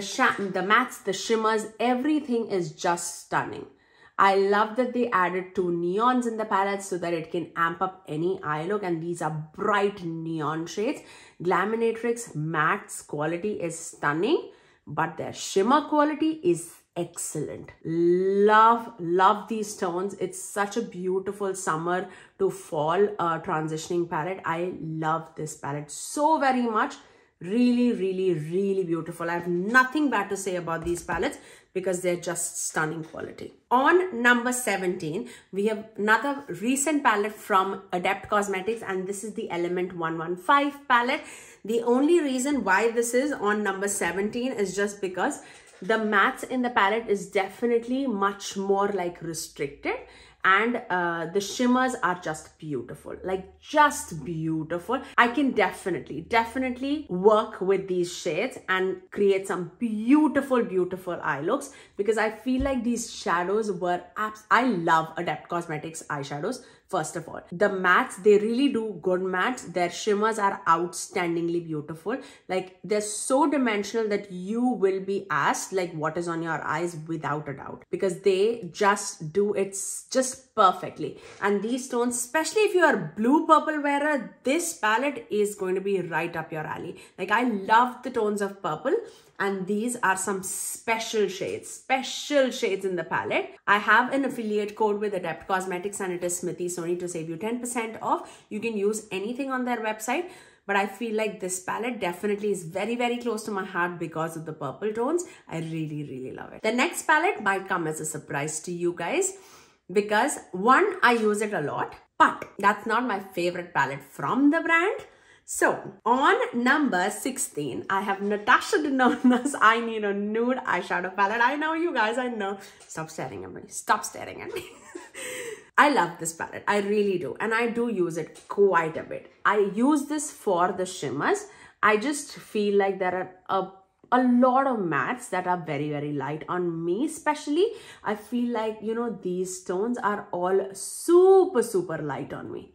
the mattes, the shimmers, everything is just stunning. I love that they added two neons in the palette so that it can amp up any eye look, and these are bright neon shades. Glaminatrix mattes quality is stunning, but their shimmer quality is excellent. Love, love these tones. It's such a beautiful summer to fall uh, transitioning palette. I love this palette so very much. Really, really, really beautiful. I have nothing bad to say about these palettes because they're just stunning quality. On number seventeen, we have another recent palette from Adept Cosmetics, and this is the Element one one five palette. The only reason why this is on number seventeen is just because the mattes in the palette is definitely much more like restricted, and uh, the shimmers are just beautiful, like just beautiful. I can definitely, definitely work with these shades and create some beautiful, beautiful eye looks, because I feel like these shadows were abs- I love Adept Cosmetics eyeshadows. First of all, the mattes, they really do good mattes. Their shimmers are outstandingly beautiful. Like, they're so dimensional that you will be asked like what is on your eyes without a doubt, because they just do it just perfectly. And these tones, especially if you are a blue purple wearer, this palette is going to be right up your alley. Like, I love the tones of purple, and these are some special shades, special shades in the palette. I have an affiliate code with Adept Cosmetics, and it is Smithy Sony to save you ten percent off. You can use anything on their website, but I feel like this palette definitely is very, very close to my heart because of the purple tones. I really, really love it. The next palette might come as a surprise to you guys, because one, I use it a lot, but that's not my favorite palette from the brand. So on number sixteen, I have Natasha Denona's I Need a Nude eyeshadow palette. I know, you guys, I know. Stop staring at me. Stop staring at me. I love this palette. I really do. And I do use it quite a bit. I use this for the shimmers. I just feel like there are a a lot of mattes that are very, very light on me. Especially, I feel like, you know, these tones are all super, super light on me.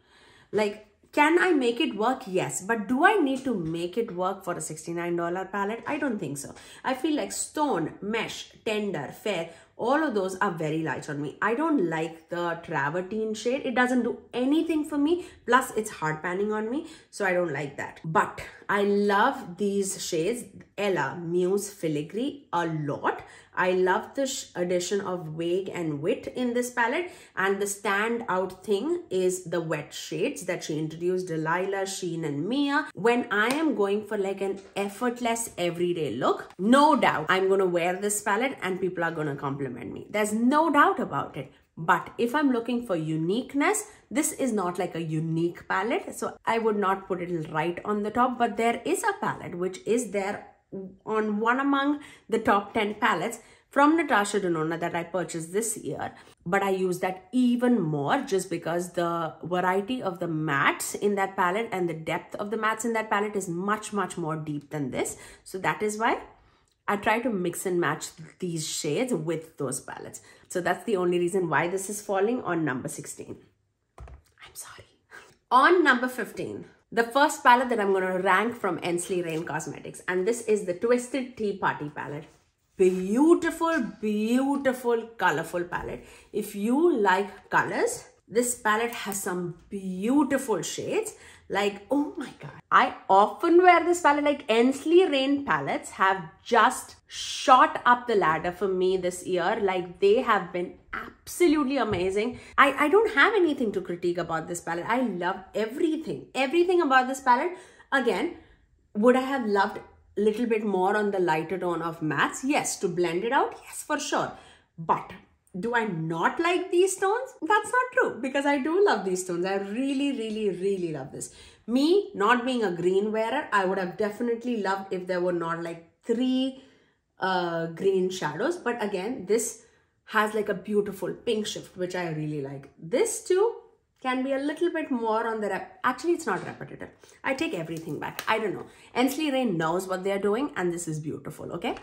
Like, can I make it work? Yes. But do I need to make it work for a sixty-nine dollar palette? I don't think so. I feel like Stone, Mesh, Tender, Fair, all of those are very light on me. I don't like the travertine shade. It doesn't do anything for me. Plus, it's hard panning on me, so I don't like that. But I love these shades, Ella, Muse, Filigree, a lot. I love this addition of Wig and Wit in this palette. And the standout thing is the wet shades that she introduced, Delilah, Sheen and Mia. When I am going for like an effortless everyday look, no doubt I'm going to wear this palette and people are going to compliment me. There's no doubt about it. But if I'm looking for uniqueness, this is not like a unique palette. So I would not put it right on the top, but there is a palette which is there on one among the top ten palettes from Natasha Denona that I purchased this year. But I use that even more just because the variety of the mattes in that palette and the depth of the mattes in that palette is much, much more deep than this. So that is why I try to mix and match these shades with those palettes. So that's the only reason why this is falling on number sixteen. I'm sorry. On number fifteen, the first palette that I'm going to rank from Ensley Reign Cosmetics, and this is the Twisted Tea Party palette. Beautiful, beautiful, colorful palette. If you like colors, this palette has some beautiful shades. Like, oh my God, I often wear this palette. Like, Ensley Reign palettes have just shot up the ladder for me this year. Like, they have been absolutely amazing. I, I don't have anything to critique about this palette. I love everything, everything about this palette. Again, would I have loved a little bit more on the lighter tone of mattes? Yes, to blend it out, yes, for sure. But do I not like these tones? That's not true, because I do love these tones. I really, really, really love this. Me, not being a green wearer, I would have definitely loved if there were not like three uh, green shadows. But again, this has like a beautiful pink shift, which I really like. This too can be a little bit more on the rep. Actually, it's not repetitive. I take everything back. I don't know. Ensley Reign knows what they're doing, and this is beautiful, okay?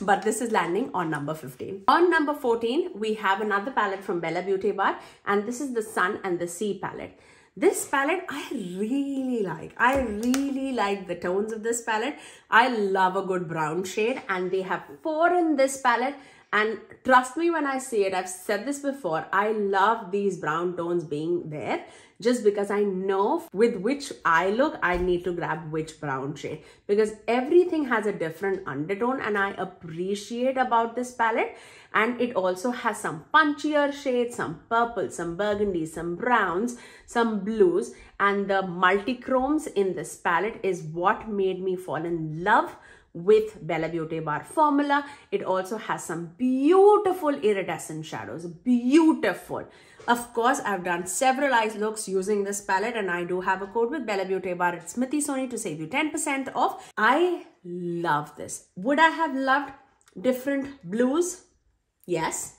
But this is landing on number fifteen. On number fourteen, we have another palette from Bella Beauty Bar, and this is the Sun and the Sea palette. This palette I really like. I really like the tones of this palette. I love a good brown shade, and they have four in this palette. And trust me when I say it, I've said this before, I love these brown tones being there just because I know with which eye look I need to grab which brown shade, because everything has a different undertone and I appreciate about this palette. And it also has some punchier shades, some purples, some burgundies, some browns, some blues, and the multi-chromes in this palette is what made me fall in love with Bella Beauty Bar formula. It also has some beautiful iridescent shadows. Beautiful. Of course, I've done several eye looks using this palette, and I do have a code with Bella Beauty Bar at Smithy Sony to save you ten percent off. I love this. Would I have loved different blues? Yes.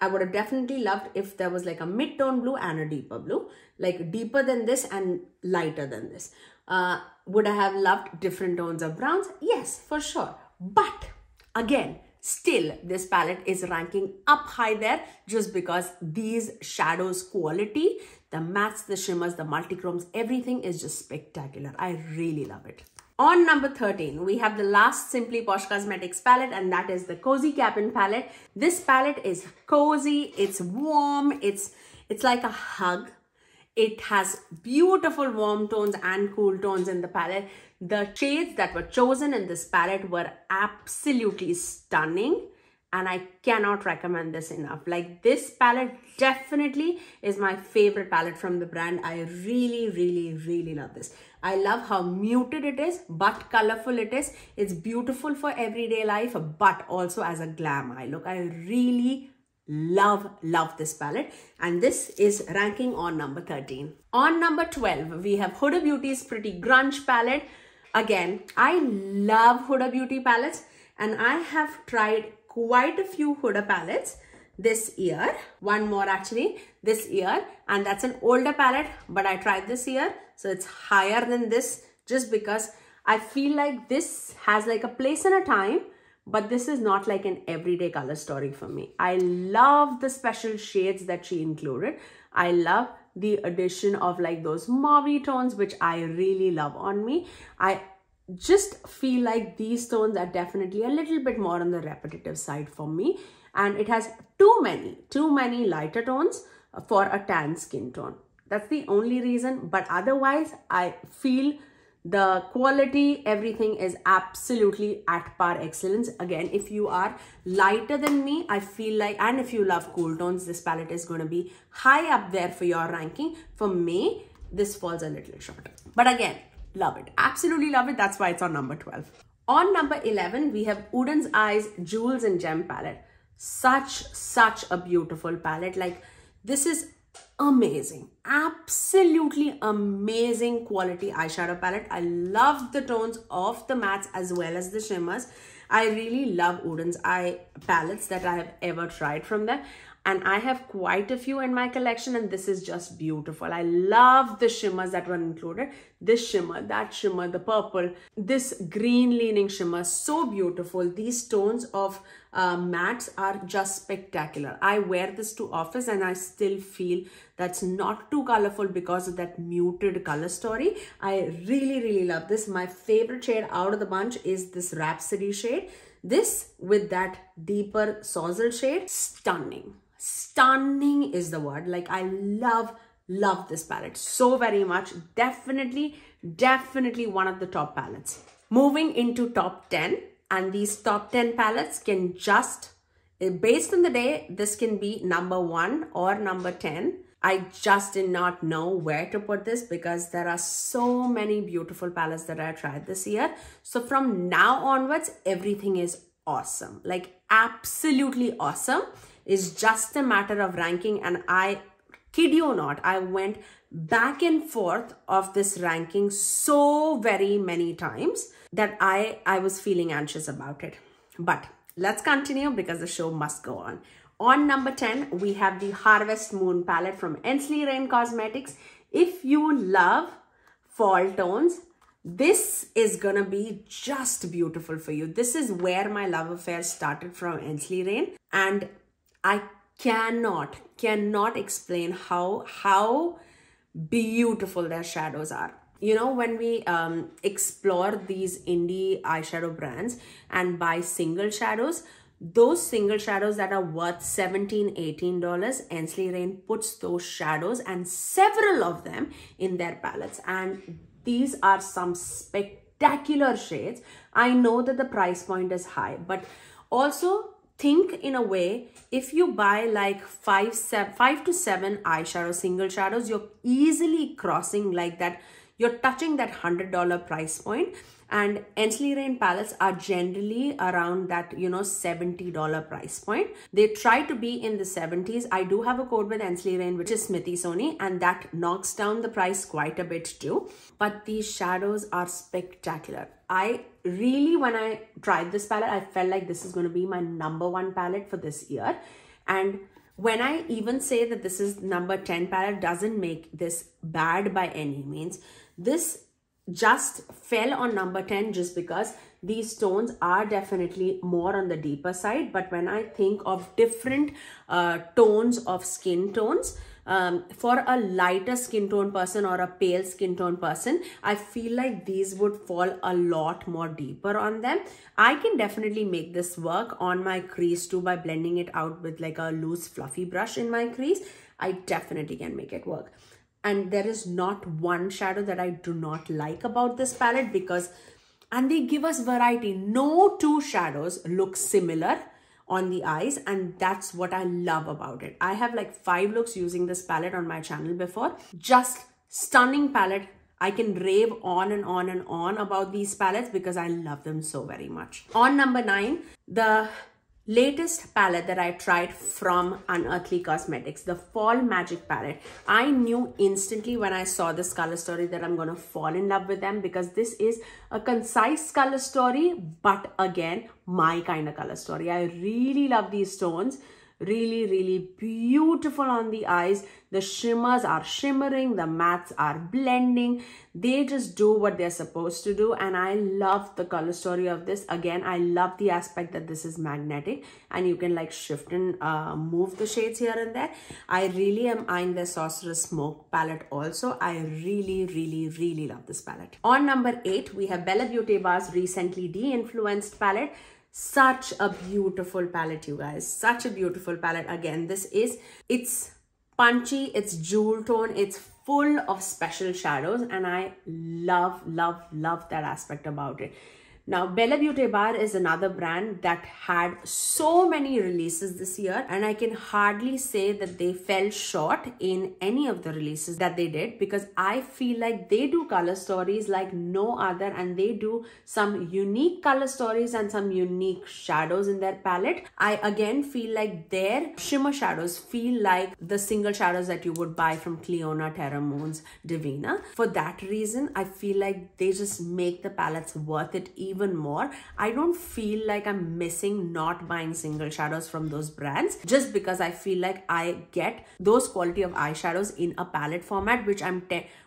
I would have definitely loved if there was like a mid-tone blue and a deeper blue, like deeper than this and lighter than this. Uh, would I have loved different tones of browns? Yes, for sure. But again, still this palette is ranking up high there just because these shadows quality, the mattes, the shimmers, the multichromes, everything is just spectacular. I really love it. On number thirteen, we have the last Simply Posh Cosmetics palette, and that is the Cozy Cabin palette. This palette is cozy, it's warm, it's, it's like a hug. It has beautiful warm tones and cool tones in the palette. The shades that were chosen in this palette were absolutely stunning, and I cannot recommend this enough. Like, this palette definitely is my favorite palette from the brand. I really, really, really love this. I love how muted it is, but colorful it is. It's beautiful for everyday life, but also as a glam eye look. I really love love this palette, and this is ranking on number thirteen. On number twelve, we have Huda Beauty's Pretty Grunge palette. Again, I love Huda Beauty palettes, and I have tried quite a few Huda palettes this year, one more actually this year, and that's an older palette, but I tried this year, so it's higher than this just because I feel like this has like a place and a time. But this is not like an everyday color story for me. I love the special shades that she included. I love the addition of like those mauve tones, which I really love on me. I just feel like these tones are definitely a little bit more on the repetitive side for me. And it has too many, too many lighter tones for a tan skin tone. That's the only reason. But otherwise, I feel the quality, everything is absolutely at par excellence. Again, if you are lighter than me, I feel like, and if you love cool tones, this palette is going to be high up there for your ranking. For me, this falls a little short. But again, love it. Absolutely love it. That's why it's on number twelve. On number eleven, we have Uden's Eyes Jewels and Gem palette. Such, such a beautiful palette. Like, this is amazing, absolutely amazing quality eyeshadow palette. I love the tones of the mattes as well as the shimmers. I really love Uden's Eye palettes that I have ever tried from them, and I have quite a few in my collection, and this is just beautiful. I love the shimmers that were included. This shimmer, that shimmer, the purple, this green leaning shimmer, so beautiful. These tones of uh, mattes are just spectacular. I wear this to office and I still feel that's not too colorful because of that muted color story. I really, really love this. My favorite shade out of the bunch is this Rhapsody shade. This with that deeper Sozzle shade, stunning. Stunning is the word. Like, I love, love this palette so very much. Definitely, definitely one of the top palettes. Moving into top ten, and these top ten palettes can just, based on the day, this can be number one or number ten. I just did not know where to put this because there are so many beautiful palettes that I tried this year. So from now onwards, everything is awesome. Like, absolutely awesome. Is just a matter of ranking, and I kid you not, I went back and forth of this ranking so very many times that I, I was feeling anxious about it. But let's continue because the show must go on. On number ten, we have the Harvest Moon palette from Ensley Reign Cosmetics. If you love fall tones, This is gonna be just beautiful for you. This is where my love affair started from Ensley Reign, and I cannot, cannot explain how, how beautiful their shadows are. You know, when we um, explore these indie eyeshadow brands and buy single shadows, those single shadows that are worth seventeen, eighteen dollars, Ensley Reign puts those shadows and several of them in their palettes. And these are some spectacular shades. I know that the price point is high, but also think in a way, if you buy like five, seven, five to seven eyeshadow single shadows, you're easily crossing like that. You're touching that one hundred dollar price point. And Ensley Reign palettes are generally around that, you know, seventy dollar price point. They try to be in the seventies. I do have a code with Ensley Reign, which is Smithy Sony, and that knocks down the price quite a bit too. But these shadows are spectacular. I really, when I tried this palette, I felt like this is going to be my number one palette for this year. And when I even say that this is number ten palette, doesn't make this bad by any means. This just fell on number ten just because these tones are definitely more on the deeper side. But when I think of different uh, tones of skin tones, um, for a lighter skin tone person or a pale skin tone person, I feel like these would fall a lot more deeper on them. I can definitely make this work on my crease too by blending it out with like a loose fluffy brush in my crease. I definitely can make it work. And there is not one shadow that I do not like about this palette, because, and they give us variety. No two shadows look similar on the eyes, and that's what I love about it. I have like five looks using this palette on my channel before. Just stunning palette. I can rave on and on and on about these palettes because I love them so very much. On number nine, the latest palette that I tried from Unearthly Cosmetics, the Fall Magic palette. I knew instantly when I saw this color story that I'm gonna fall in love with them, because this is a concise color story, but again, my kind of color story. I really love these tones. Really, really beautiful on the eyes. The shimmers are shimmering, the mattes are blending. They just do what they're supposed to do, and I love the color story of this. Again, I love the aspect that this is magnetic and you can like shift and uh, move the shades here and there. I really am eyeing the Sorceress Smoke palette also. I really, really, really love this palette. On number eight, we have Bella Beauty Bar's recently de-influenced palette. Such a beautiful palette, you guys. Such a beautiful palette. Again, this is, it's punchy, it's jewel tone, it's full of special shadows, and I love, love, love that aspect about it. Now, Bella Beauty Bar is another brand that had so many releases this year, and I can hardly say that they fell short in any of the releases that they did, because I feel like they do color stories like no other, and they do some unique color stories and some unique shadows in their palette. I again feel like their shimmer shadows feel like the single shadows that you would buy from Cleona, Terra Moons, Divina. For that reason, I feel like they just make the palettes worth it even even more. I don't feel like I'm missing not buying single shadows from those brands, just because I feel like I get those quality of eyeshadows in a palette format, which I'm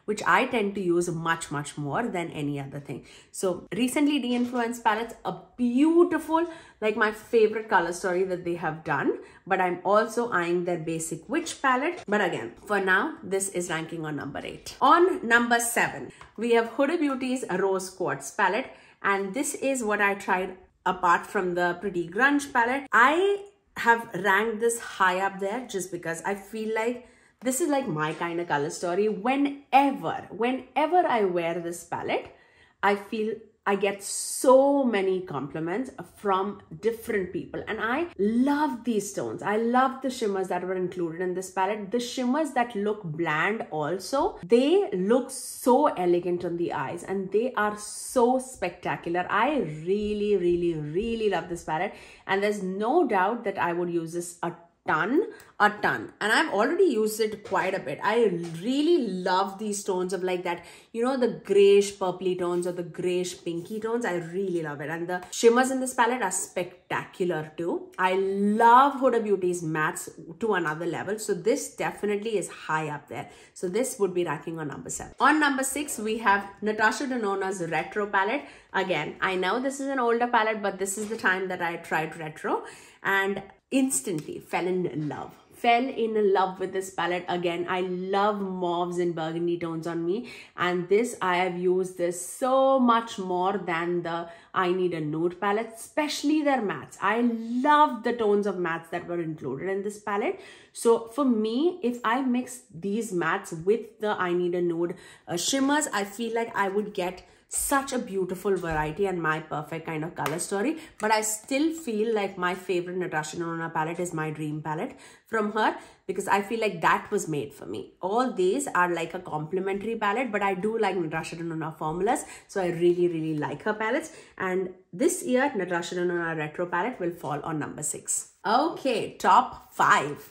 which I tend to use much, much more than any other thing. So recently de-influenced palettes are beautiful, like my favorite color story that they have done, but I'm also eyeing their Basic Witch palette. But again, for now, this is ranking on number eight. On number seven, we have Huda Beauty's Rose Quartz palette. And this is what I tried apart from the Pretty Grunge palette. I have ranked this high up there just because I feel like this is like my kind of color story. Whenever, whenever I wear this palette, I feel I get so many compliments from different people. And I love these tones. I love the shimmers that were included in this palette. The shimmers that look bland also, they look so elegant on the eyes and they are so spectacular. I really, really, really love this palette. And there's no doubt that I would use this a ton, a ton. And I've already used it quite a bit. I really love these tones of like that, you know, the grayish purpley tones or the grayish pinky tones. I really love it. And the shimmers in this palette are spectacular too. I love Huda Beauty's mattes to another level. So this definitely is high up there. So this would be ranking on number seven. On number six, we have Natasha Denona's Retro palette. Again, I know this is an older palette, but this is the time that I tried Retro and instantly fell in love. Fell in love with this palette. Again, I love mauves and burgundy tones on me. And this, I have used this so much more than the I Need a Nude palette, especially their mattes. I love the tones of mattes that were included in this palette. So for me, if I mix these mattes with the I Need a Nude uh, shimmers, I feel like I would get such a beautiful variety and my perfect kind of color story. But I still feel like my favorite Natasha Denona palette is my dream palette from her, because I feel like that was made for me. All these are like a complementary palette, but I do like Natasha Denona formulas. So I really, really like her palettes. And this year, Natasha Denona Retro palette will fall on number six. Okay, top five.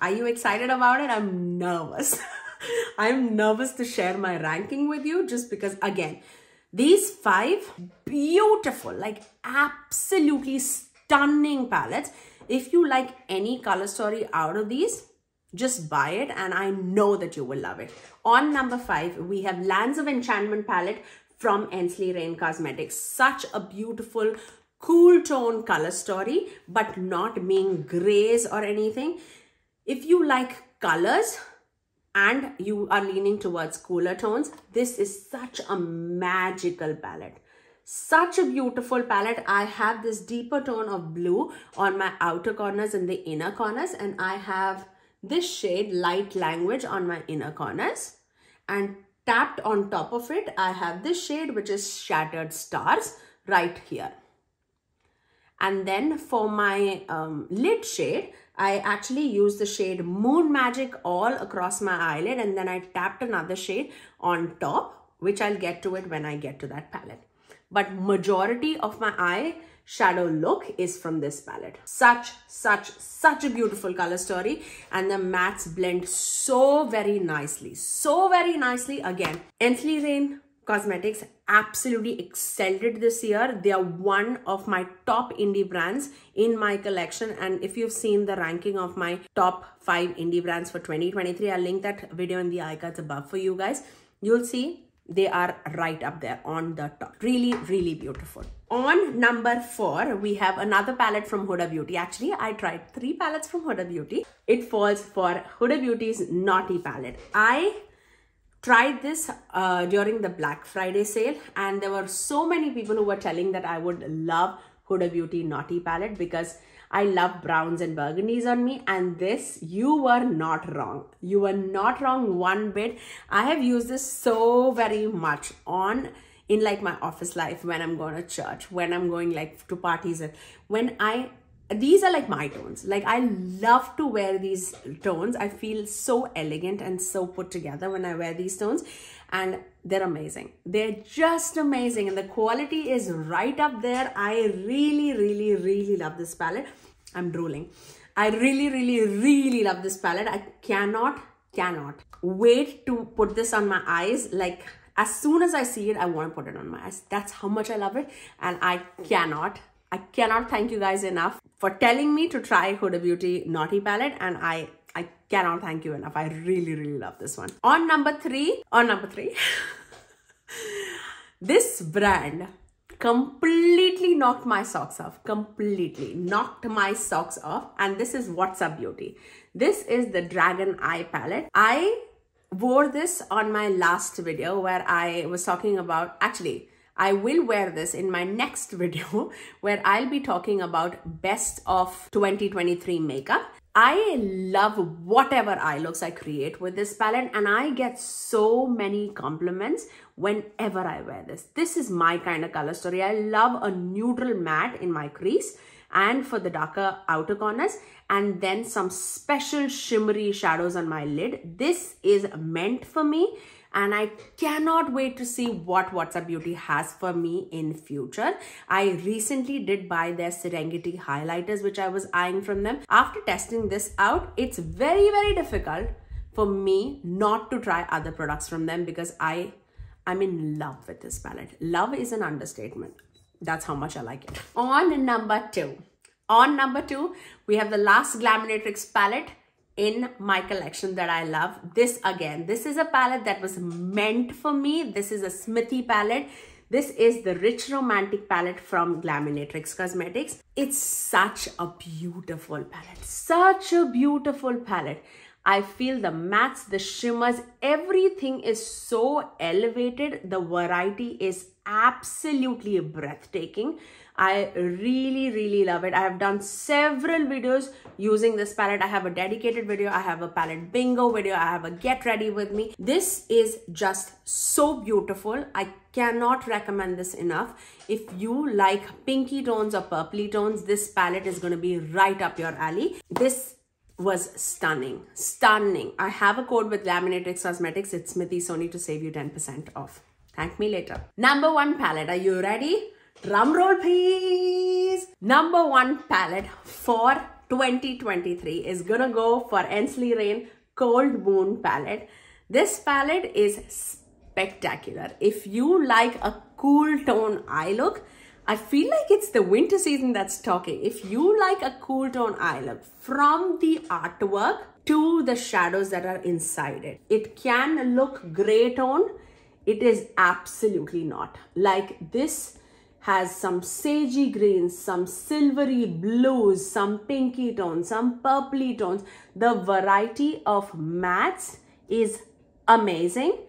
Are you excited about it? I'm nervous. I'm nervous to share my ranking with you just because, again, these five beautiful, like absolutely stunning palettes. If you like any color story out of these, just buy it and I know that you will love it. On number five, we have Lands of Enchantment palette from Ensley Reign Cosmetics. Such a beautiful, cool tone color story, but not being grays or anything. If you like colors and you are leaning towards cooler tones, this is such a magical palette. Such a beautiful palette. I have this deeper tone of blue on my outer corners and the inner corners. And I have this shade Light Language on my inner corners. And tapped on top of it, I have this shade which is Shattered Stars right here. And then for my um, lid shade, I actually used the shade Moon Magic all across my eyelid, and then I tapped another shade on top, which I'll get to it when I get to that palette. But majority of my eye shadow look is from this palette. Such, such, such a beautiful color story, and the mattes blend so very nicely. So very nicely. Again, Ensley Reign Cosmetics absolutely excelled it this year. They are one of my top indie brands in my collection. And if you've seen the ranking of my top five indie brands for twenty twenty-three, I'll link that video in the iCards above for you guys. You'll see they are right up there on the top. Really, really beautiful. On number four, we have another palette from Huda Beauty. Actually, I tried three palettes from Huda Beauty. It falls for Huda Beauty's Naughty palette. I tried this uh, during the Black Friday sale, and there were so many people who were telling that I would love Huda Beauty Naughty palette because I love browns and burgundies on me, and this, you were not wrong. You were not wrong one bit. I have used this so very much on in like my office life, when I'm going to church, when I'm going like to parties, and when I these are like my tones. Like I love to wear these tones. I feel so elegant and so put together when I wear these tones, and they're amazing. They're just amazing, and the quality is right up there. I really, really, really love this palette. I'm drooling. I really, really, really love this palette. I cannot, cannot wait to put this on my eyes. Like as soon as I see it, I want to put it on my eyes. That's how much I love it, and I cannot. I cannot thank you guys enough for telling me to try Huda Beauty Naughty palette, and I, I cannot thank you enough. I really, really love this one. On number three, on number three, this brand completely knocked my socks off, completely knocked my socks off. And this is What's Up Beauty. This is the Dragon Eye palette. I wore this on my last video where I was talking about, actually, I will wear this in my next video where I'll be talking about best of twenty twenty-three makeup. I love whatever eye looks I create with this palette, and I get so many compliments whenever I wear this. This is my kind of color story. I love a neutral matte in my crease and for the darker outer corners, and then some special shimmery shadows on my lid. This is meant for me. and I cannot wait to see what What's Up Beauty has for me in future. I recently did buy their Serengeti highlighters, which I was eyeing from them. After testing this out, it's very, very difficult for me not to try other products from them because I, I'm in love with this palette. Love is an understatement. That's how much I like it. On number two. On number two, we have the last Glaminatrix palette in my collection that I love. This again, this is a palette that was meant for me. This is a Smithy palette. This is the Rich Romantic palette from Glaminatrix Cosmetics. It's such a beautiful palette, such a beautiful palette. I feel the mattes, the shimmers, everything is so elevated. The variety is absolutely breathtaking. I really, really love it. I have done several videos using this palette. I have a dedicated video. I have a palette bingo video. I have a get ready with me. This is just so beautiful. I cannot recommend this enough. If you like pinky tones or purpley tones, this palette is going to be right up your alley. This was stunning, stunning. I have a code with Glaminatrix Cosmetics. It's Smithy Sony to save you ten percent off. Thank me later. Number one palette, are you ready? Drum roll please. Number one palette for twenty twenty-three is gonna go for Ensley Reign Cold Moon palette. This palette is spectacular. If you like a cool tone eye look, I feel like it's the winter season that's talking. If you like a cool tone eye look, from the artwork to the shadows that are inside it, it can look gray tone. It is absolutely not. Like this has some sagey greens, some silvery blues, some pinky tones, some purpley tones. The variety of mattes is amazing.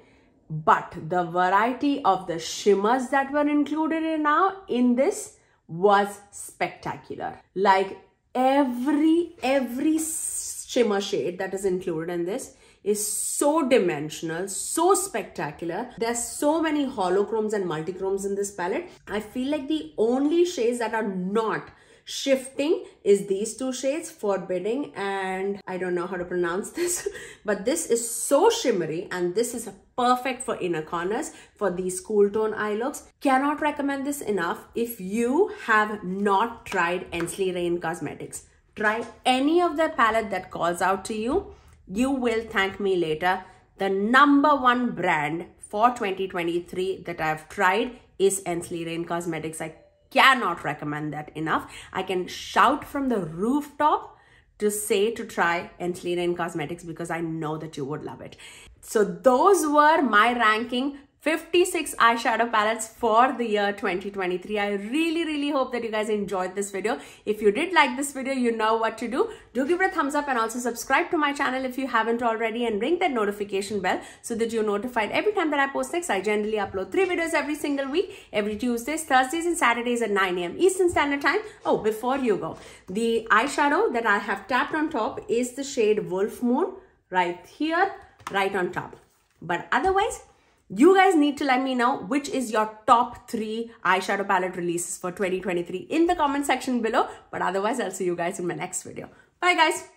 But the variety of the shimmers that were included in now in this was spectacular. Like every, every shimmer shade that is included in this is so dimensional, so spectacular. There's so many holochromes and multichromes in this palette. I feel like the only shades that are not shifting is these two shades, Forbidding and I don't know how to pronounce this, but this is so shimmery and this is perfect for inner corners, for these cool tone eye looks. Cannot recommend this enough. If you have not tried Ensley Reign Cosmetics, try any of their palette that calls out to you. You will thank me later. The number one brand for twenty twenty-three that I've tried is Ensley Reign Cosmetics. I cannot recommend that enough. I can shout from the rooftop to say to try Ensley Reign Cosmetics because I know that you would love it. So those were my ranking fifty-six eyeshadow palettes for the year twenty twenty-three. I really, really hope that you guys enjoyed this video. If you did like this video, you know what to do. Do give it a thumbs up and also subscribe to my channel if you haven't already and ring that notification bell so that you're notified every time that I post next. I generally upload three videos every single week, every Tuesdays, Thursdays and Saturdays at nine A M Eastern Standard Time. Oh, before you go, the eyeshadow that I have tapped on top is the shade Wolf Moon right here, right on top. But otherwise, you guys need to let me know which is your top three eyeshadow palette releases for twenty twenty-three in the comment section below. But otherwise, I'll see you guys in my next video. Bye guys.